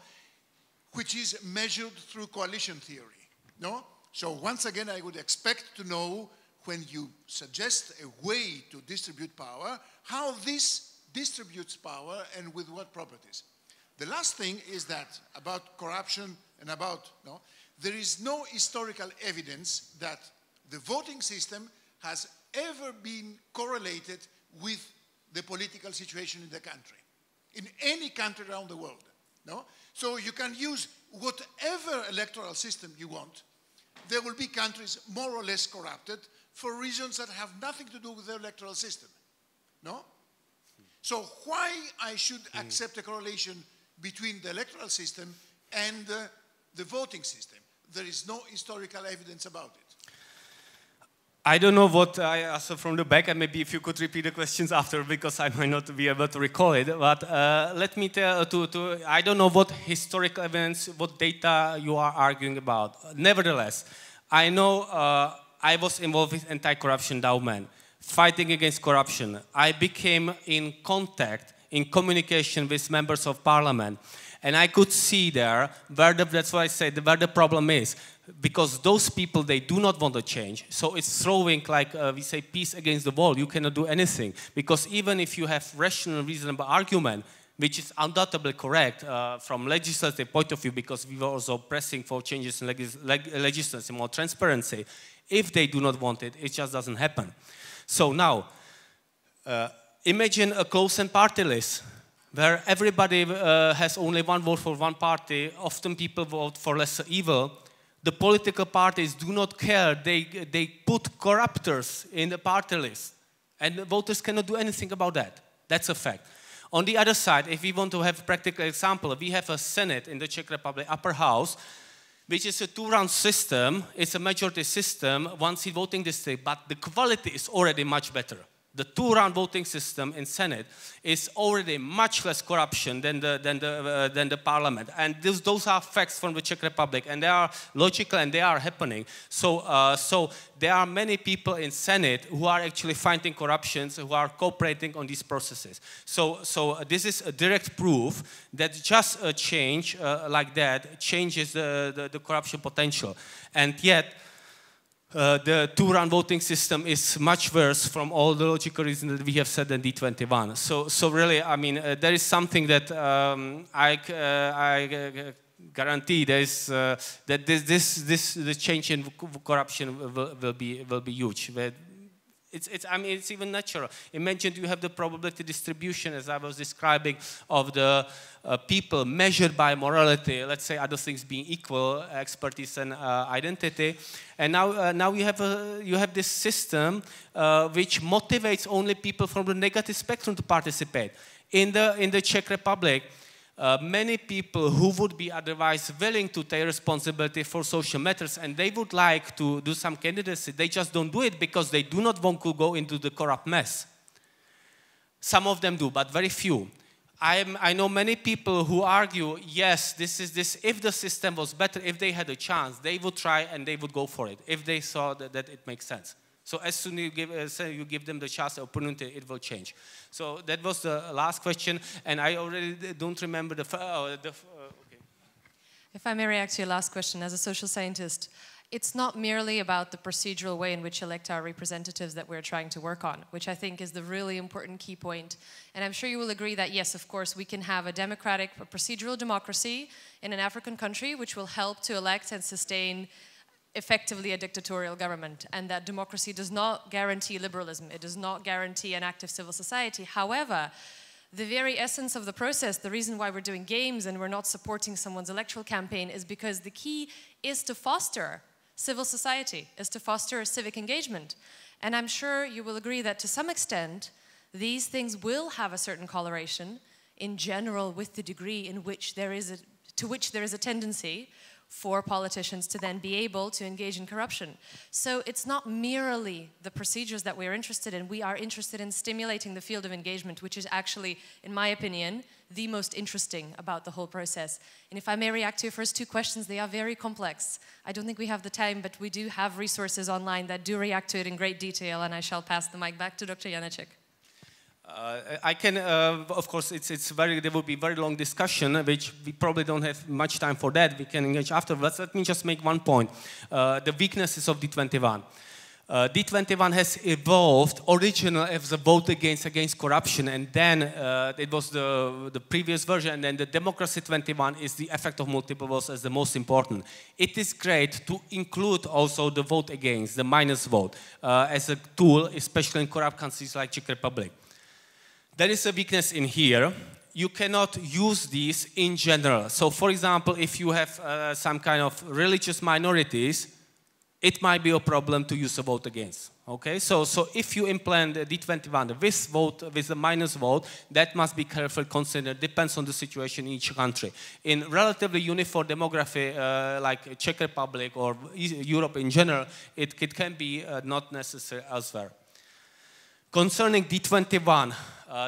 Which is measured through coalition theory, no? So once again, I would expect to know when you suggest a way to distribute power, how this distributes power and with what properties. The last thing is that about corruption and about, no, there is no historical evidence that the voting system has ever been correlated with the political situation in the country, in any country around the world. No? So you can use whatever electoral system you want. There will be countries more or less corrupted for reasons that have nothing to do with the electoral system. No? So why I should accept a correlation between the electoral system and the voting system? There is no historical evidence about it. I don't know what I asked from the back, and maybe if you could repeat the questions after, because I might not be able to recall it. But let me tell to I don't know what historical events, what data you are arguing about. Nevertheless, I know I was involved with anti-corruption endowment, fighting against corruption. I became in contact, in communication with members of parliament. And I could see there, where the, that's why I said, where the problem is. Because those people, they do not want to change. So it's throwing, like we say, peace against the wall. You cannot do anything. Because even if you have rational, reasonable argument, which is undoubtedly correct from legislative point of view, because we were also pressing for changes in legislation, more transparency. If they do not want it, it just doesn't happen. So now, imagine a close-end party list, where everybody has only one vote for one party. Often people vote for lesser evil. The political parties do not care. They put corruptors in the party list. And the voters cannot do anything about that. That's a fact. On the other side, if we want to have a practical example, we have a Senate in the Czech Republic, upper house, which is a two-round system. It's a majority system, one-seat voting district, but the quality is already much better. The two-round voting system in Senate is already much less corruption than the parliament. And this, those are facts from the Czech Republic, and they are logical and they are happening. So, so there are many people in Senate who are actually fighting corruptions, who are cooperating on these processes. So, this is a direct proof that just a change like that changes the corruption potential. And yet, the two-round voting system is much worse from all the logical reasons that we have said in D21. So, really, I mean, there is something that I guarantee there is, that the change in corruption will be huge. It's, I mean, it's even natural. Imagine you have the probability distribution, as I was describing, of the people measured by morality, let's say other things being equal, expertise and identity. And now, you have a, this system which motivates only people from the negative spectrum to participate. In the Czech Republic, many people who would be otherwise willing to take responsibility for social matters and they would like to do some candidacy, they just don't do it because they do not want to go into the corrupt mess. Some of them do, but very few. I know many people who argue, yes, this is this. If the system was better, if they had a chance, they would try and they would go for it, if they saw that, it makes sense. So as soon as you give them the chance, the opportunity, it will change. So that was the last question, and I already don't remember the... okay. If I may react to your last question, as a social scientist, it's not merely about the procedural way in which elect our representatives that we're trying to work on, which I think is the really important key point. And I'm sure you will agree that, yes, of course, we can have a democratic, a procedural democracy in an African country, which will help to elect and sustain effectively a dictatorial government, and that democracy does not guarantee liberalism. It does not guarantee an active civil society. However, the very essence of the process, the reason why we're doing games and we're not supporting someone's electoral campaign is because the key is to foster civil society, is to foster civic engagement. And I'm sure you will agree that to some extent, these things will have a certain correlation in general with the degree in which there is a, to which there is a tendency for politicians to then be able to engage in corruption. So it's not merely the procedures that we're interested in. We are interested in stimulating the field of engagement, which is actually, in my opinion, the most interesting about the whole process. And if I may react to your first two questions, they are very complex. I don't think we have the time, but we do have resources online that do react to it in great detail, and I shall pass the mic back to Dr. Janecek. I can, of course, there will be a very long discussion, which we probably don't have much time for that. We can engage afterwards. Let me just make one point. The weaknesses of D21. D21 has evolved originally as the vote against corruption, and then it was the previous version, and then the Democracy 21 is the effect of multiple votes as the most important. It is great to include also the vote against, the minus vote, as a tool, especially in corrupt countries like Czech Republic. There is a weakness in here. You cannot use these in general. So, for example, if you have some kind of religious minorities, it might be a problem to use a vote against. Okay, so if you implant D21 with the minus vote, that must be carefully considered. Depends on the situation in each country. In relatively uniform demography like Czech Republic or Europe in general, it can be not necessary elsewhere. Concerning D21,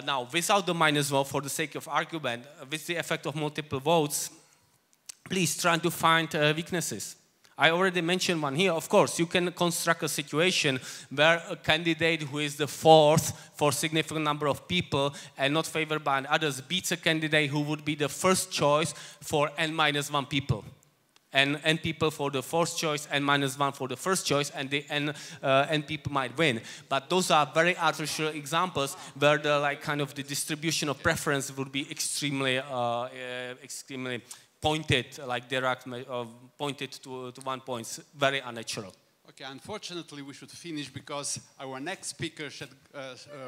now without the minus vote, for the sake of argument, with the effect of multiple votes, please try to find weaknesses. I already mentioned one here. Of course, you can construct a situation where a candidate who is the fourth for a significant number of people and not favored by others beats a candidate who would be the first choice for N-1 people. N people for the fourth choice, N-1 for the first choice, and the N people might win. But those are very artificial examples where the, like, kind of the distribution of preference would be extremely, extremely pointed, like direct, pointed to one point, very unnatural. Okay, unfortunately we should finish because our next speaker should,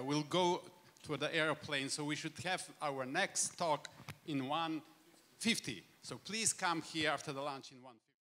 will go to the airplane, so we should have our next talk in 1:50. So please come here after the lunch in 1:50.